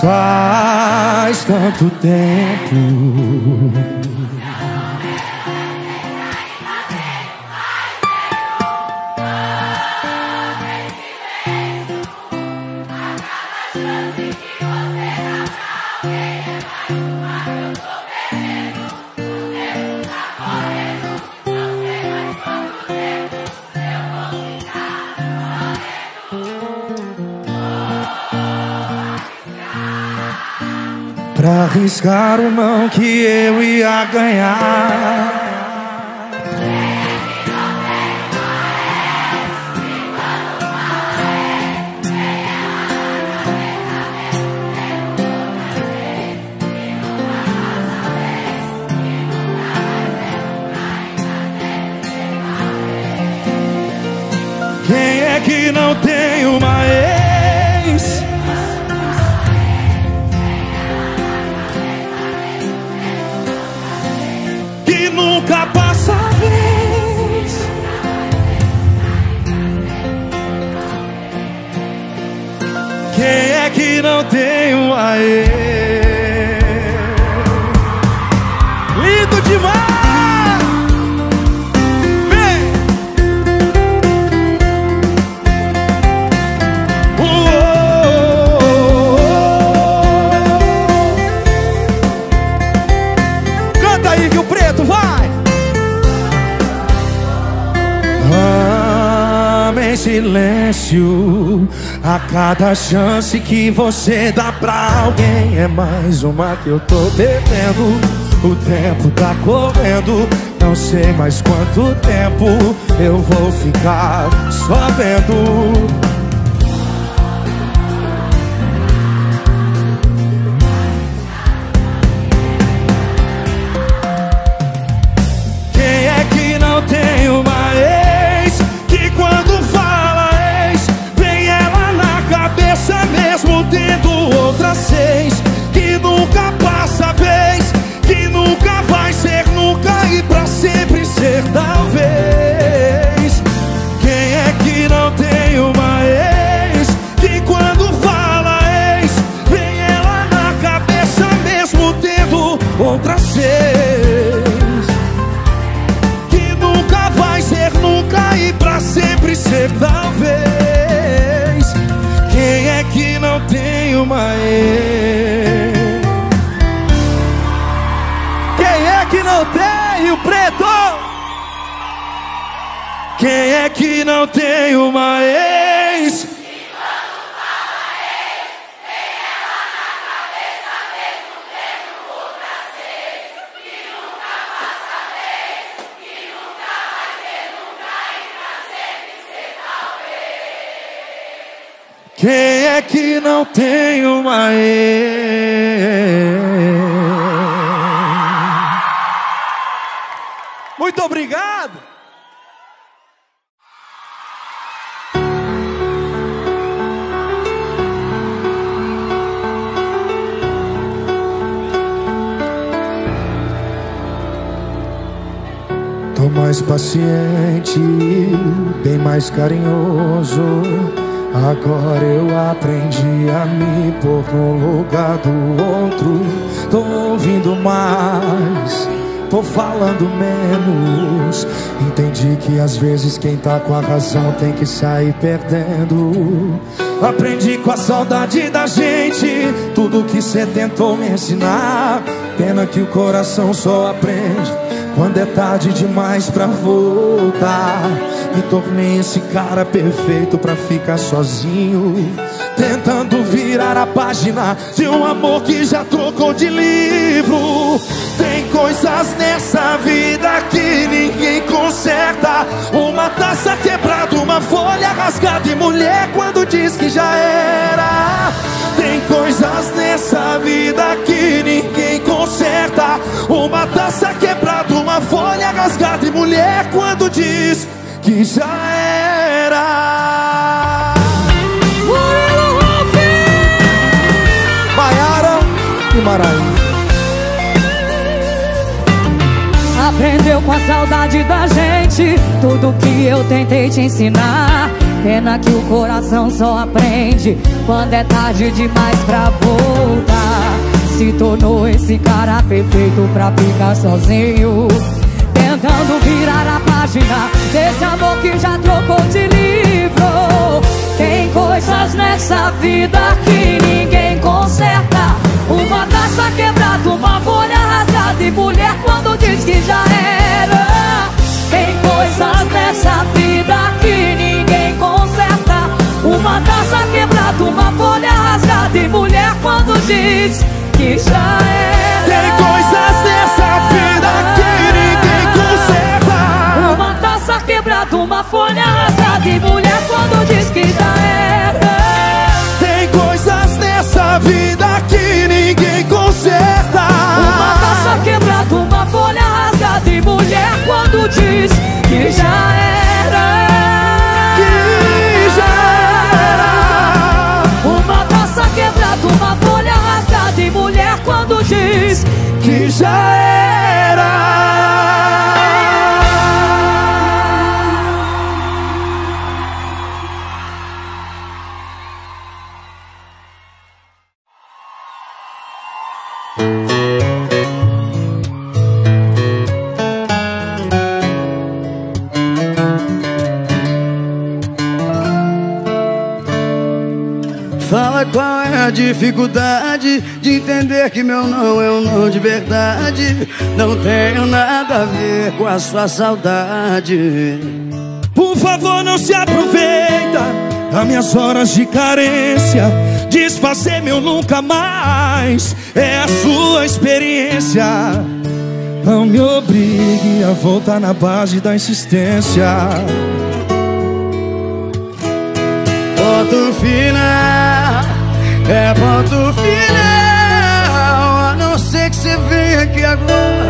Faz tanto tempo pra arriscar o não que eu ia ganhar. Quem é que não tem uma ex? Nunca passa a vez. Quem é que não tem uma ex? Lindo demais! Vem! em silêncio. A cada chance que você dá pra alguém, é mais uma que eu tô perdendo. O tempo tá correndo, não sei mais quanto tempo eu vou ficar só vendo. Que nunca passa a vez, que nunca vai ser nunca e pra sempre ser talvez. Quem é que não tem uma ex, que quando fala ex, vem ela na cabeça mesmo tendo outra seis, que nunca vai ser nunca e pra sempre ser talvez. Quem é que não tem uma ex? Quem é que não tem o preto? Quem é que não tem uma ex? E quando fala ex, tem ela na cabeça mesmo tendo outra seis, que nunca passa vez, que nunca vai ser nunca e pra sempre ser talvez. Quem é que não tem uma ex? Muito obrigado! Tô mais paciente, bem mais carinhoso. Agora eu aprendi a me pôr no lugar do outro. Tô ouvindo mais, tô falando menos. Entendi que às vezes quem tá com a razão tem que sair perdendo. Aprendi com a saudade da gente tudo que cê tentou me ensinar. Pena que o coração só aprende quando é tarde demais pra voltar. Me tornei esse cara perfeito pra ficar sozinho, tentando virar a página de um amor que já trocou de livro. Tem coisas nessa vida que ninguém conserta. Uma taça quebrada, uma folha rasgada e mulher quando diz que já era. Tem coisas nessa vida que ninguém conserta. Uma taça quebrada, uma folha rasgada e mulher quando diz que já era. Murilo Huff, Maiara e Maraí. Aprendeu com a saudade da gente tudo que eu tentei te ensinar. Pena que o coração só aprende quando é tarde demais pra voltar. Se tornou esse cara perfeito pra ficar sozinho, tentando virar a página desse amor que já trocou de livro. Tem coisas nessa vida que ninguém conserta. Uma taça quebrada, uma folha rasgada e mulher quando diz que já era. Tem coisas nessa vida que ninguém conserta. Uma taça quebrada, uma folha rasgada e mulher quando diz que já era. Tem coisas nessa vida que ninguém conserta. Uma taça quebrada, uma folha rasgada e mulher quando diz que já era. Tem coisas nessa vida que ninguém conserta. Uma taça quebrada, uma folha rasgada e mulher quando diz que já era. Que já era. Uma taça quebrada, uma folha rasgada de mulher quando diz que já era. Fala qual é a dificuldade de entender que meu não é um não de verdade. Não tenho nada a ver com a sua saudade. Por favor, não se aproveita das minhas horas de carência. Desfazer meu nunca mais é a sua experiência. Não me obrigue a voltar na base da insistência. Ponto final, é ponto final. A não ser que você venha aqui agora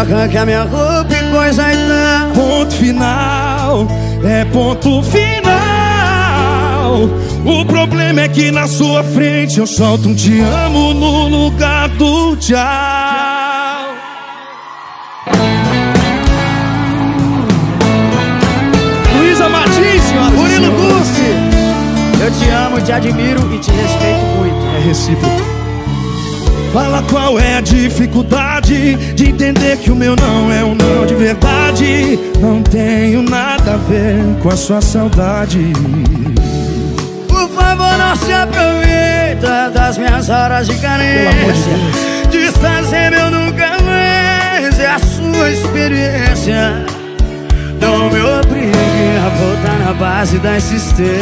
arranca minha roupa e coisa e tal. Ponto final, é ponto final. O problema é que na sua frente eu solto um te amo no lugar do tchau. Luísa Martins, Amorelo, Rufi. Eu te amo, te admiro e te respeito muito. É recíproco. Fala qual é a dificuldade de entender que o meu não é um não de verdade. Não tenho nada a ver com a sua saudade. Por favor, não se aproveita das minhas horas de carência. Desfazer meu nunca mais é a sua experiência. Não me obrigue a voltar na base da insistência.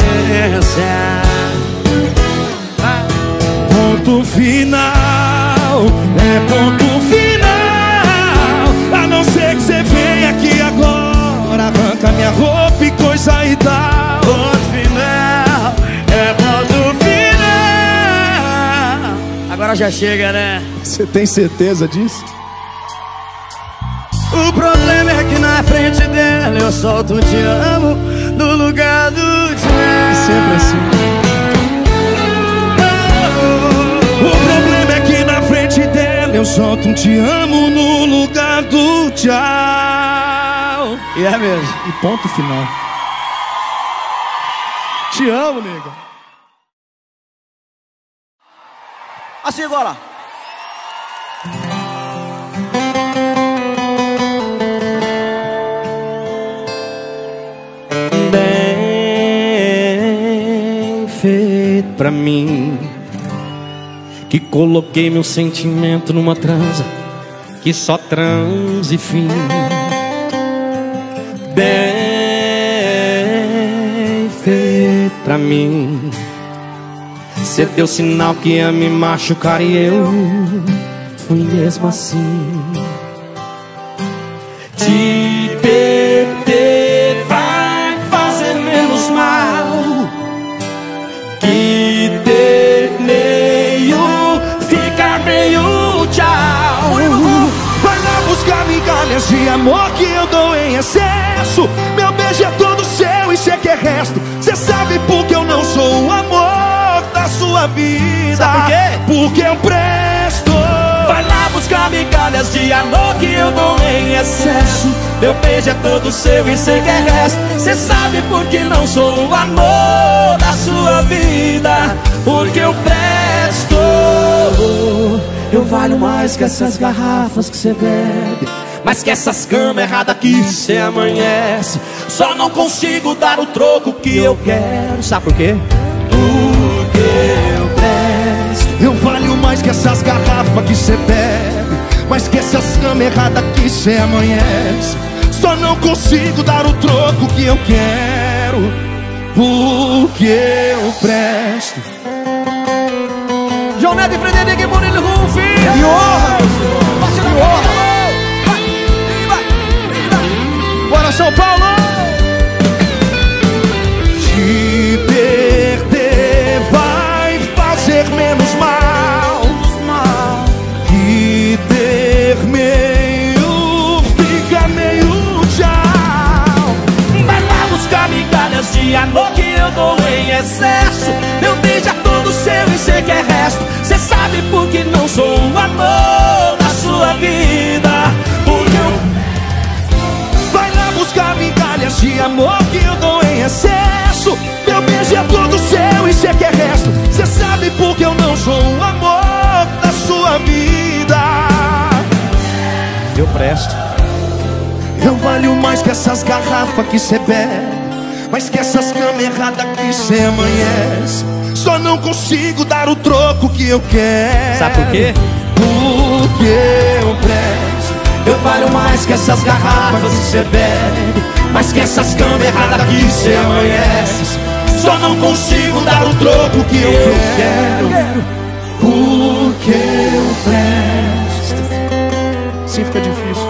Ponto final, é ponto final. A não ser que você venha aqui agora arranca minha roupa e coisa e tal. Ponto final, é ponto final. Agora já chega, né? Você tem certeza disso? O problema é que na frente dela eu solto um te amo no lugar do te amo. Sempre assim. Eu solto um te amo no lugar do tchau. E é mesmo. E ponto final. Te amo, nega. Assim agora. Bem feito pra mim, que coloquei meu sentimento numa transa, que só transa e fim. Bem feito pra mim, cê deu sinal que ia me machucar e eu fui mesmo assim. Te perder vai fazer menos mal que ter meio. Tchau. Vai lá buscar migalhas de amor que eu dou em excesso. Meu beijo é todo seu e cê quer resto. Cê sabe porque eu não sou o amor da sua vida. Sabe por quê? Porque eu presto. Vai lá buscar migalhas de amor que eu dou em excesso. Meu beijo é todo seu e cê quer resto. Cê sabe porque não sou o amor da sua vida. Porque eu presto. Eu valho mais que essas garrafas que você bebe, mas que essas camas erradas que você amanhece. Só não consigo dar o troco que eu quero. Sabe por quê? Porque eu presto. Eu valho mais que essas garrafas que você bebe, mas que essas camas erradas que você amanhece. Só não consigo dar o troco que eu quero. Porque eu presto. João Neto e Frederico e Bonilho, Rufi. E honra! Bate na honra! Vai, vai, vai! Bora, São Paulo! Te perder vai fazer menos mal que ter meio fica meio tchau. Vai lá buscar migalhas de amor que eu dou em excesso. Meu beijo é todo seu e cê quer resto. Cê sabe porque não sou o amor da sua vida. Porque eu... Vai lá buscar migalhas de amor que eu dou em excesso. Meu beijo é todo seu e cê quer resto. Cê sabe porque eu não sou o amor da sua vida. Eu presto. Eu valho mais que essas garrafas que cê bebe, mas que essas camas erradas que cê amanhece. Só não consigo dar o troco que eu quero. Sabe por quê? Porque eu presto. Eu valho mais que essas garrafas que cê bebe, Mas que essas camas erradas aqui cê amanhece. Só não consigo dar o troco que eu quero, porque eu presto. Sim, fica difícil.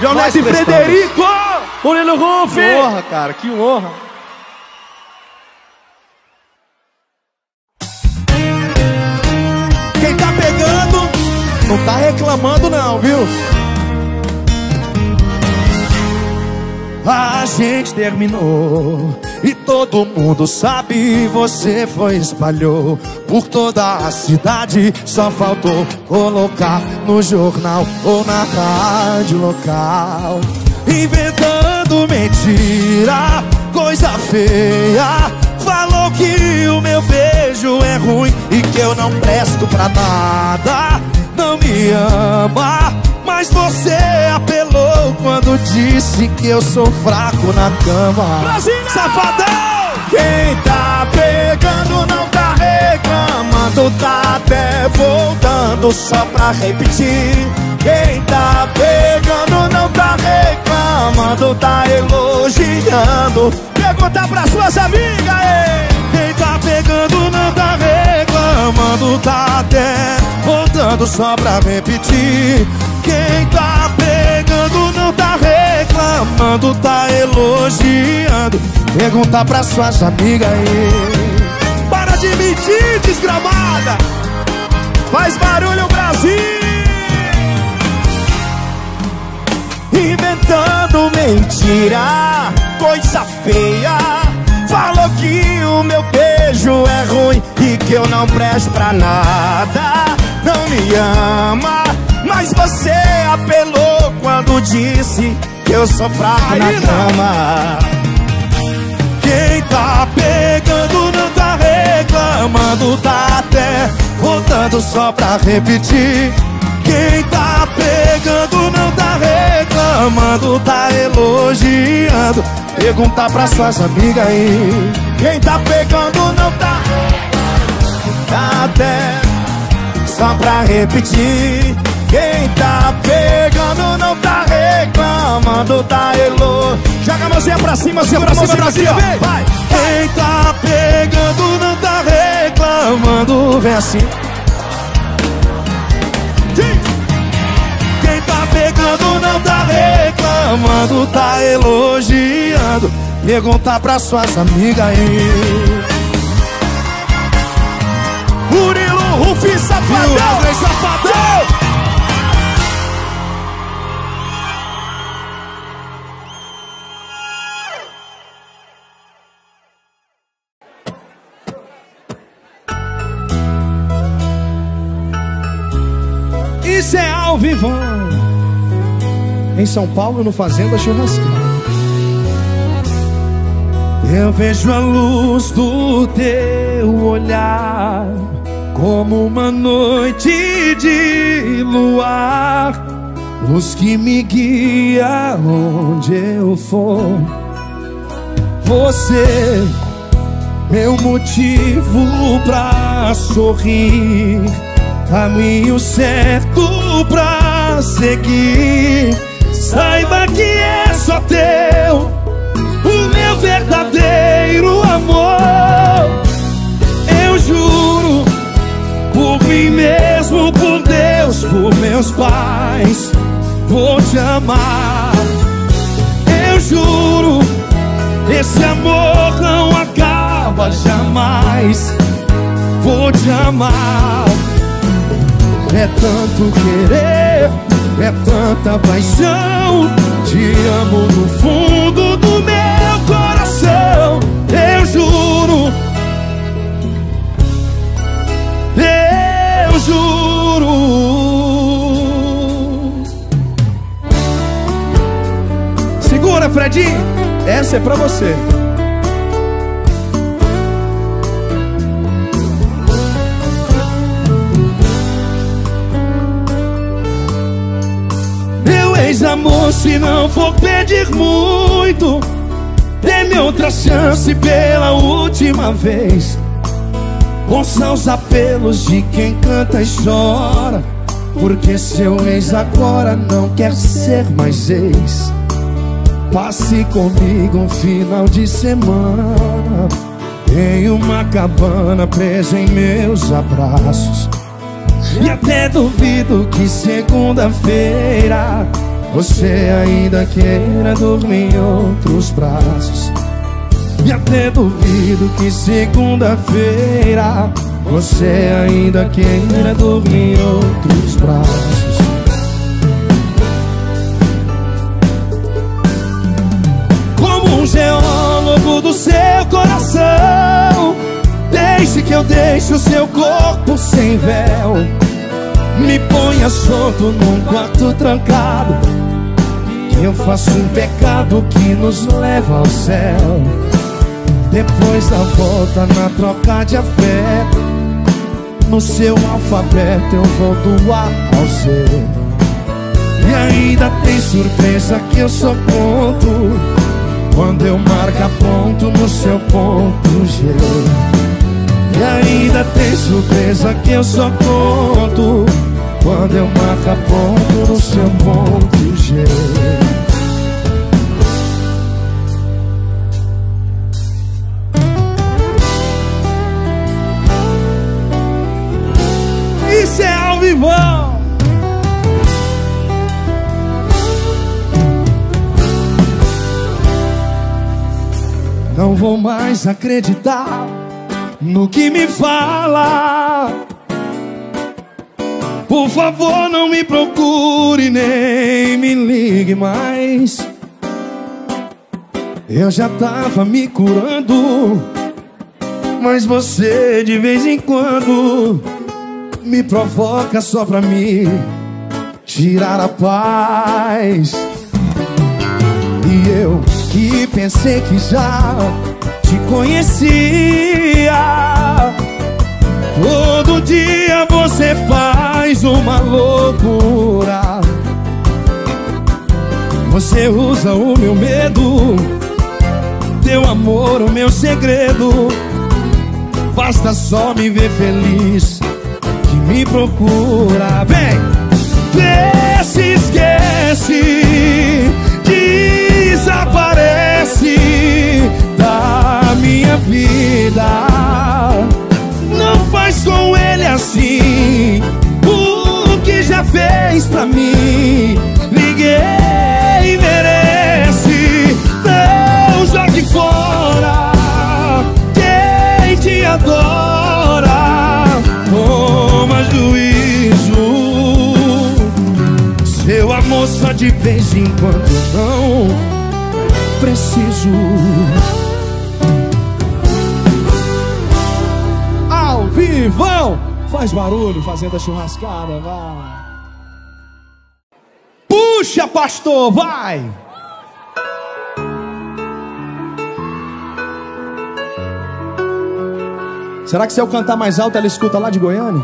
João Neto e Frederico! Murilo Huff! Que honra, cara, que honra. Não tá reclamando não, viu? A gente terminou e todo mundo sabe. Você foi, espalhou por toda a cidade. Só faltou colocar no jornal ou na rádio local. Inventando mentira, coisa feia. Falou que o meu beijo é ruim e que eu não presto pra nada. Não me ama, mas você apelou quando disse que eu sou fraco na cama. Brasil! Safadão! Quem tá pegando não tá reclamando, tá até voltando só pra repetir. Quem tá pegando não tá reclamando, tá elogiando. Pergunta pra suas amigas, ei! Quem tá pegando não tá reclamando, tá até voltando só pra repetir. Quem tá pegando não tá reclamando, tá elogiando. Pergunta pra suas amigas aí. Para de mentir, desgramada. Faz barulho, Brasil. Inventando mentira, coisa feia. Falou que o meu beijo é ruim e que eu não presto pra nada. Não me ama, mas você apelou quando disse que eu sou fraco na cama. Quem tá pegando não tá reclamando, tá até voltando só pra repetir. Quem tá pegando não tá reclamando, tá elogiando. Pergunta pra suas amigas aí. Quem tá pegando não tá reclamando, tá até só pra repetir. Quem tá pegando não tá reclamando, tá elogiando. Joga a mãozinha pra cima, pra cima, Brasil, vai. Quem tá pegando não tá reclamando, vem assim. Pegando não tá reclamando, tá elogiando. Pergunta pra suas amigas aí. Murilo Huff, Safadão, vem Safadão. Isso é ao vivo em São Paulo, no Fazenda Churrasqueira. Eu vejo a luz do teu olhar como uma noite de luar, luz que me guia onde eu for. Você, meu motivo pra sorrir, caminho certo pra seguir. Saiba que é só teu o meu verdadeiro amor. Eu juro por mim mesmo, por Deus, por meus pais, vou te amar. Eu juro, esse amor não acaba jamais, vou te amar. É tanto querer, é tanta paixão, te amo no fundo do meu coração. Eu juro, eu juro. Segura, Fredinho, essa é pra você. Amor, se não for pedir muito, dê-me outra chance pela última vez. Ouça os apelos de quem canta e chora, porque seu ex agora não quer ser mais ex. Passe comigo um final de semana em uma cabana presa em meus abraços. E até duvido que segunda-feira você ainda queira dormir em outros braços. E até duvido que segunda-feira você ainda queira dormir em outros braços. Como um geólogo do seu coração, deixe que eu deixe o seu corpo sem véu. Me ponha solto num quarto trancado, que eu faço um pecado que nos leva ao céu. Depois da volta na troca de afeto, no seu alfabeto eu vou do A ao Z. E ainda tem surpresa que eu só conto quando eu marca ponto no seu ponto G. E ainda tem surpresa que eu só conto quando eu marca ponto no seu ponto G. Não vou mais acreditar no que me fala. Por favor, não me procure, nem me ligue mais. Eu já tava me curando, mas você de vez em quando me provoca só pra me tirar a paz. E eu que pensei que já te conhecia, todo dia você faz uma loucura. Você usa o meu medo, teu amor, o meu segredo. Basta só me ver feliz, me procura, vem. Vê se esquece, desaparece da minha vida. Não faz com ele assim, o que já fez pra mim. Ninguém merece, não jogue fora quem te adora. Toma juízo, seu amor só de vez em quando, não preciso. Ao vivo, faz barulho fazendo a churrascada, vai. Puxa, pastor, vai. Será que se eu cantar mais alto ela escuta lá de Goiânia?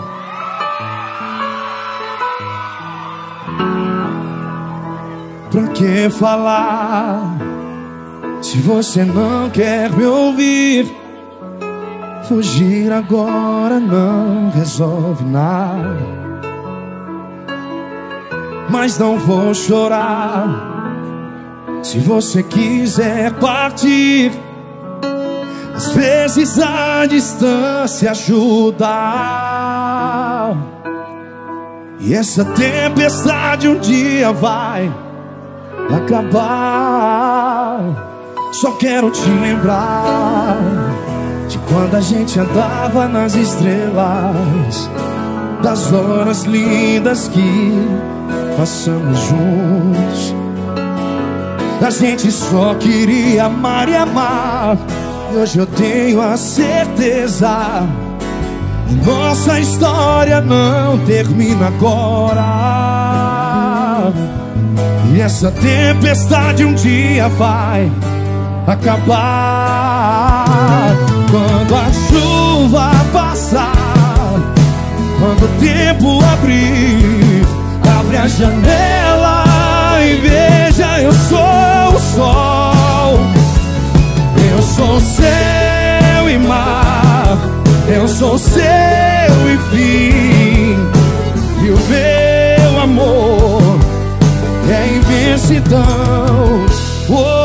Pra que falar se você não quer me ouvir? Fugir agora não resolve nada. Mas não vou chorar se você quiser partir. Às vezes a distância ajuda, e essa tempestade um dia vai acabar. Só quero te lembrar de quando a gente andava nas estrelas, das horas lindas que passamos juntos. A gente só queria amar e amar, e hoje eu tenho a certeza, nossa história não termina agora. E essa tempestade um dia vai acabar. Quando a chuva passar, quando o tempo abrir, abre a janela e veja, eu sou o sol. Eu sou céu e mar, eu sou seu e fim, e o meu amor é imensidão. Oh.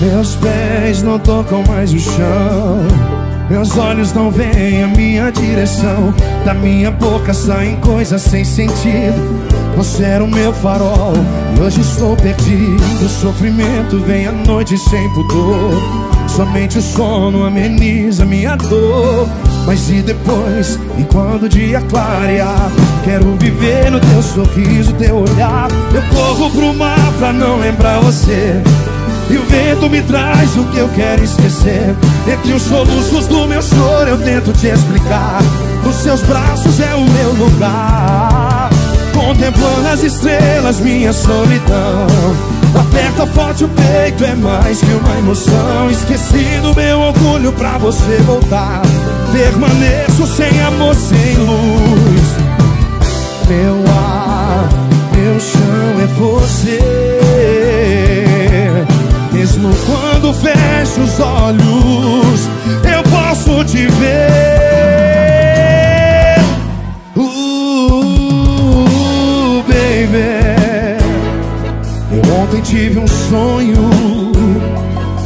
Meus pés não tocam mais o chão, meus olhos não veem a minha direção, da minha boca saem coisas sem sentido. Você era o meu farol e hoje estou perdido. O sofrimento vem à noite sem pudor, somente o sono ameniza minha dor. Mas e depois, e quando o dia clarear? Quero viver no teu sorriso, teu olhar. Eu corro pro mar pra não lembrar você, e o vento me traz o que eu quero esquecer. Entre os soluços do meu choro eu tento te explicar, nos seus braços é o meu lugar. Contemplando as estrelas, minha solidão aperta forte o peito, é mais que uma emoção. Esqueci do meu orgulho pra você voltar, permaneço sem amor, sem luz. Meu ar, meu chão é você. Mesmo quando fecho os olhos, eu posso te ver. Baby, eu ontem tive um sonho.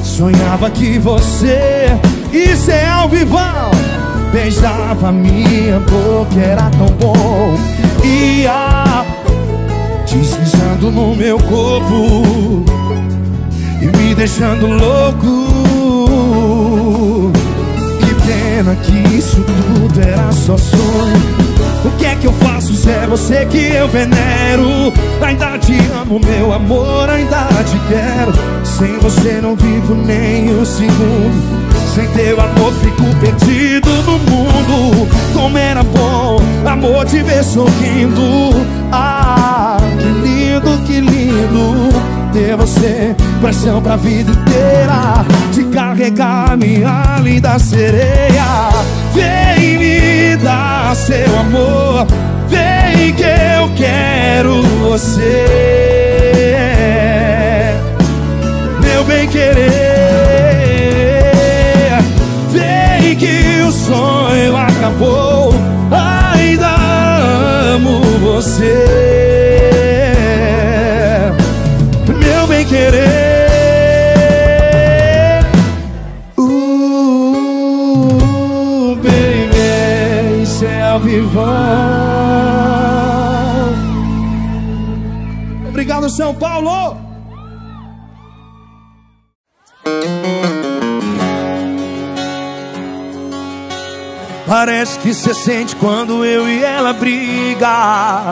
Sonhava que você, isso é ao vival, beijava minha boca, era tão bom. Ia deslizando no meu corpo e me deixando louco. Que pena que isso tudo era só sonho. O que é que eu faço se é você que eu venero? Ainda te amo, meu amor, ainda te quero. Sem você não vivo nem um segundo, sem teu amor fico perdido no mundo. Como era bom, amor, te ver sorrindo. Ah, que lindo, que lindo ter você, pressão pra vida inteira, te carregar, minha linda sereia. Vem me dar seu amor, vem que eu quero você, meu bem querer. Vem que o sonho acabou, ainda amo você, querer. Baby, isso é ao vivo. Obrigado, São Paulo. Parece que você sente quando eu e ela briga,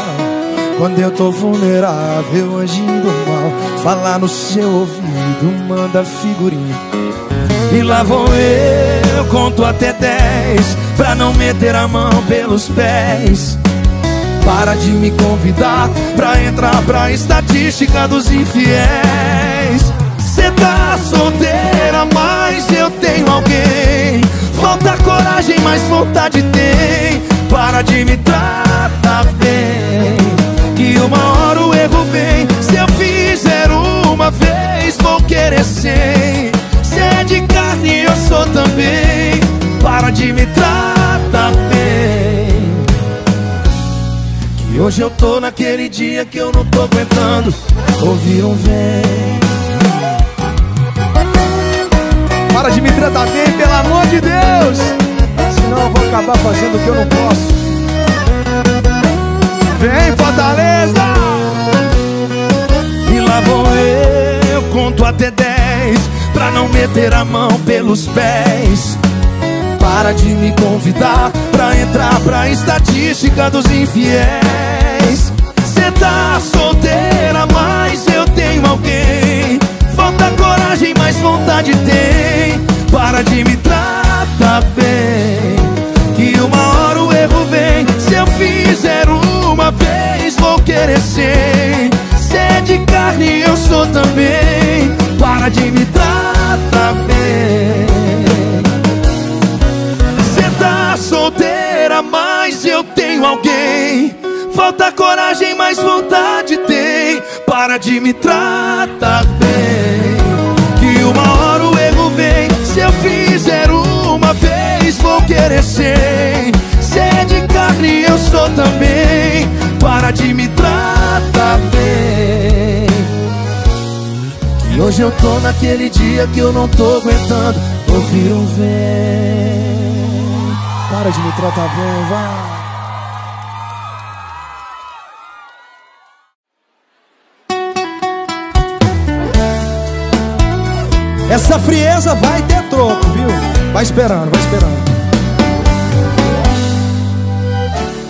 quando eu tô vulnerável, agindo mal, falar no seu ouvido, manda figurinha. E lá vou eu, conto até 10, pra não meter a mão pelos pés. Para de me convidar pra entrar pra estatística dos infiéis. Cê tá solteira, mas eu tenho alguém. Falta coragem, mas vontade tem. Para de me tratar bem, que uma hora o erro vem. Se eu fizer uma vez, vou querer 100. Se é de carne, eu sou também. Para de me tratar bem, que hoje eu tô naquele dia que eu não tô aguentando ouvir um vem. Para de me tratar bem, pelo amor de Deus, senão eu vou acabar fazendo o que eu não posso. Vem, Fortaleza! E lá vou eu, conto até 10, pra não meter a mão pelos pés. Para de me convidar pra entrar pra estatística dos infiéis. Cê tá solteira, mas eu tenho alguém. Falta coragem, mas vontade tem. Para de me tratar bem, que uma hora o erro vem. Se eu fizer uma vez, vou querer 100. Se é de carne, eu sou também. Para de me tratar bem. Cê tá solteira, mas eu tenho alguém. Falta coragem, mas vontade tem. Para de me tratar bem, que uma hora o erro vem. Se eu fizer uma vez, vou querer 100. Se é de carne, eu sou também. Para de me tratar bem, que E hoje eu tô naquele dia que eu não tô aguentando ouvir um vem. Para de me tratar bem, vai. Essa frieza vai ter troco, viu? Vai esperando, vai esperando.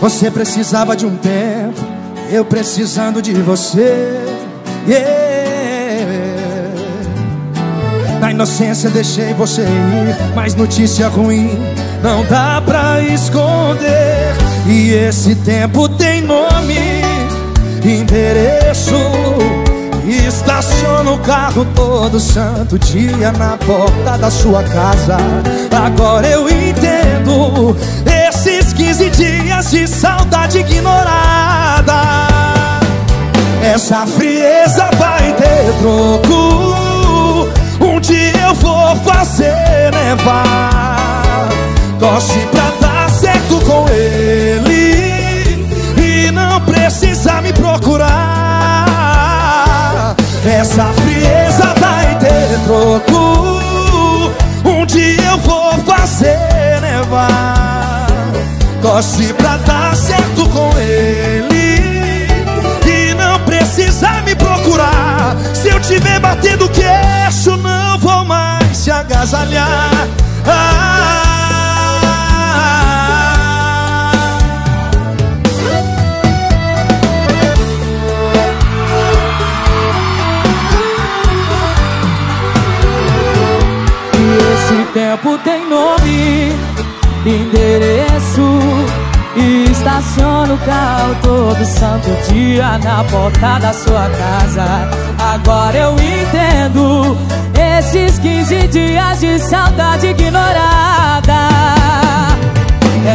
Você precisava de um tempo, eu precisando de você, yeah. Na inocência deixei você ir, mas notícia ruim não dá pra esconder. E esse tempo tem nome, endereço. Estaciono o carro todo santo dia na porta da sua casa. Agora eu entendo esses 15 dias de saudade ignorada. Essa frieza vai ter troco, um dia eu vou fazer nevar. Torce pra dar certo com ele e não precisa me procurar. Essa frieza vai ter troco, um dia eu vou fazer nevar. Torce pra dar certo com ele e não precisa me procurar. Se eu tiver batendo queixo, não vou mais se agasalhar. Ah, tempo tem nome, endereço. E estaciono o carro todo santo dia na porta da sua casa. Agora eu entendo esses 15 dias de saudade ignorada.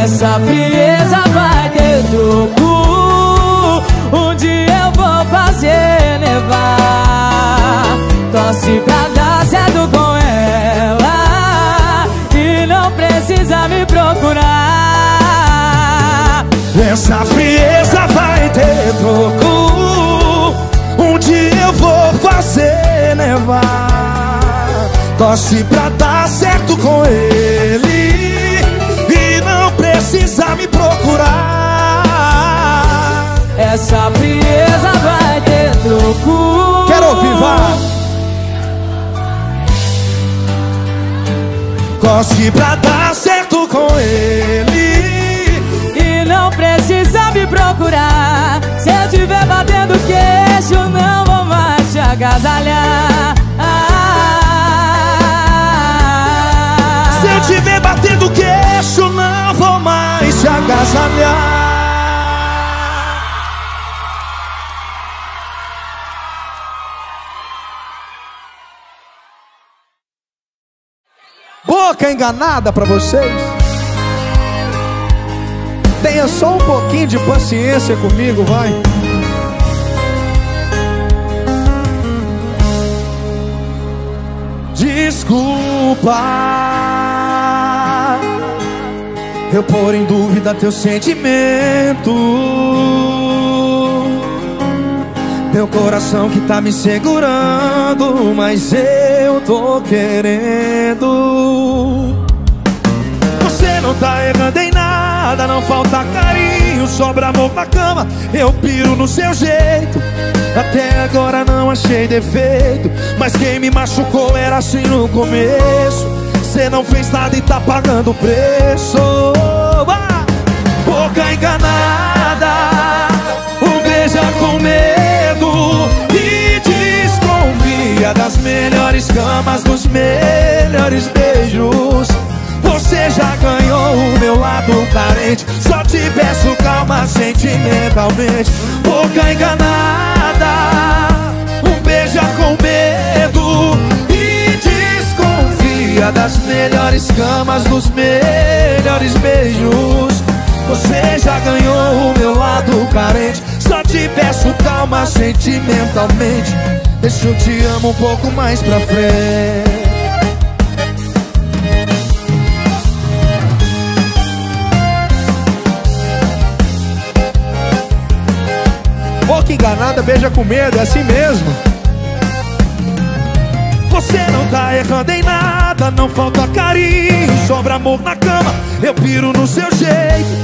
Essa frieza vai ter troco, um dia eu vou fazer nevar. Torce pra dar certo com ela, não precisa me procurar. Essa frieza vai ter troco, um dia eu vou fazer nevar. Torce pra dar certo com ele e não precisa me procurar. Essa frieza vai ter troco. Quero ouvir, vai. Torce pra dar certo com ele e não precisa me procurar. Se eu tiver batendo queixo, não vou mais te agasalhar. Se eu tiver batendo queixo, não vou mais te agasalhar. Boca enganada pra vocês. Tenha só um pouquinho de paciência comigo, vai. Desculpa eu pôr em dúvida teu sentimento. Teu coração que tá me segurando, mas eu tô querendo. Você não tá errando em nada, não falta carinho, sobra amor na cama. Eu piro no seu jeito, até agora não achei defeito. Mas quem me machucou era assim no começo. Você não fez nada e tá pagando o preço. Ah! Boca enganada, beija com medo e desconfia das melhores camas, dos melhores beijos. Você já ganhou o meu lado carente, só te peço calma sentimentalmente. Boca enganada, beija com medo e desconfia das melhores camas, dos melhores beijos. Você já ganhou o meu lado carente, só te peço calma sentimentalmente. Deixa eu te amo um pouco mais pra frente. Boca enganada, beija com medo, é assim mesmo. você não tá errando em nada. Não falta carinho, sobra amor na cama. Eu piro no seu jeito.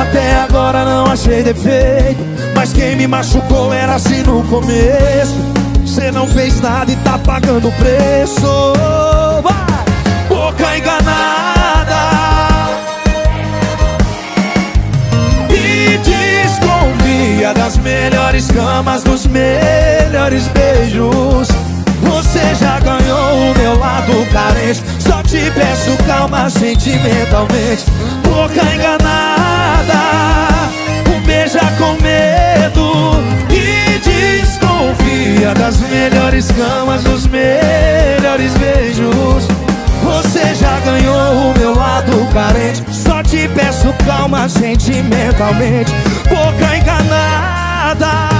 Até agora não achei defeito, mas quem me machucou era assim no começo. Você não fez nada e tá pagando o preço. Boca enganada e desconfia das melhores camas, dos melhores beijos. Você já ganhou o meu lado carente, só te peço calma sentimentalmente. Boca enganada, beija com medo e desconfia das melhores camas, dos melhores beijos. Você já ganhou o meu lado carente, só te peço calma sentimentalmente. Boca enganada,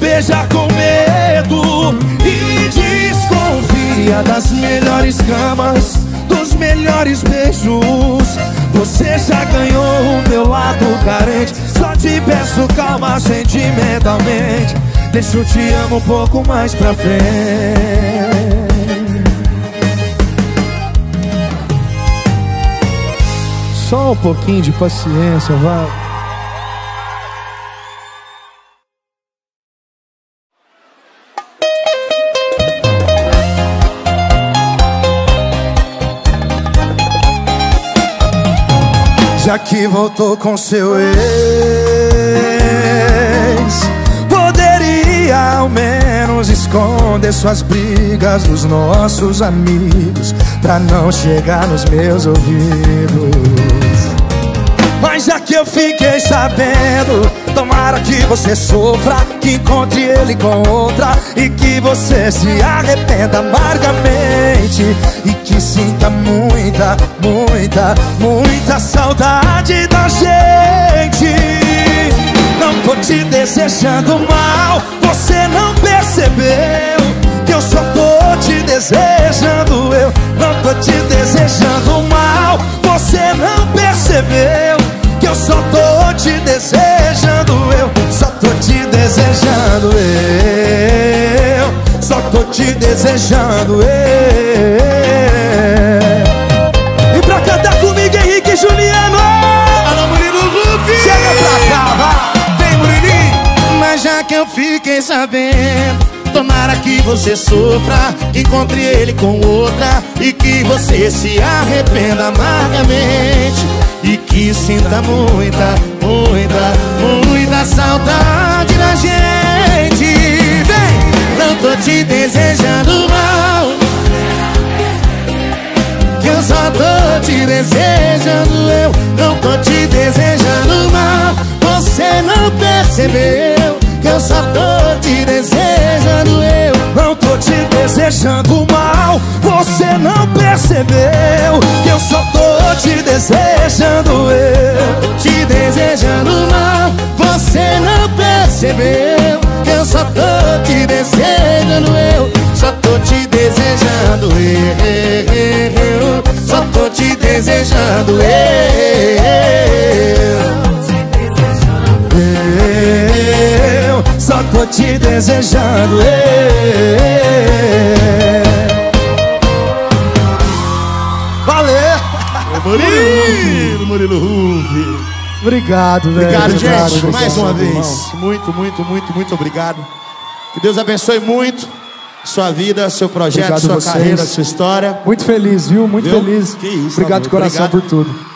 beija com medo e desconfia das melhores camas, dos melhores beijos. Você já ganhou o meu lado carente, só te peço calma sentimentalmente. Deixa eu te amo um pouco mais pra frente. Só um pouquinho de paciência, vai. Já que voltou com seu ex, poderia ao menos esconder suas brigas dos nossos amigos, pra não chegar nos meus ouvidos. Mas já que eu fiquei sabendo, tomara que você sofra, que encontre ele com outra e que você se arrependa amargamente e que sinta muita, muita, muita saudade da gente. Não tô te desejando mal, você não percebeu que eu só tô te desejando eu. Não tô te desejando mal, você não percebeu que eu só tô te desejando eu. Só tô te desejando eu. Só tô te desejando eu. E pra cantar comigo, Henrique e Juliano. Alô, Murilo Huff. Chega pra cá, vai. Vem, Murilinho. Mas já que eu fiquei sabendo, tomara que você sofra, que encontre ele com outra e que você se arrependa amargamente e que sinta muita, muita, muita saudade da gente. Vem! Não tô te desejando mal, que eu só tô te desejando eu. Não tô te desejando mal, você não percebeu que eu só tô te desejando eu. Não tô te desejando mal, você não percebeu que eu só tô te desejando eu. Te desejando mal, você não percebeu que eu só tô te desejando eu. Só tô te desejando eu. Só tô te desejando eu. Só tô te desejando eu. Valeu! Murilo Huff. Obrigado, velho. Obrigado, gente. Obrigado, mais uma vez. Muito, muito, muito, muito obrigado. Que Deus abençoe muito sua vida, seu projeto, obrigado, sua carreira, sua história. Muito feliz, viu? Muito feliz. Que isso, obrigado de coração por tudo.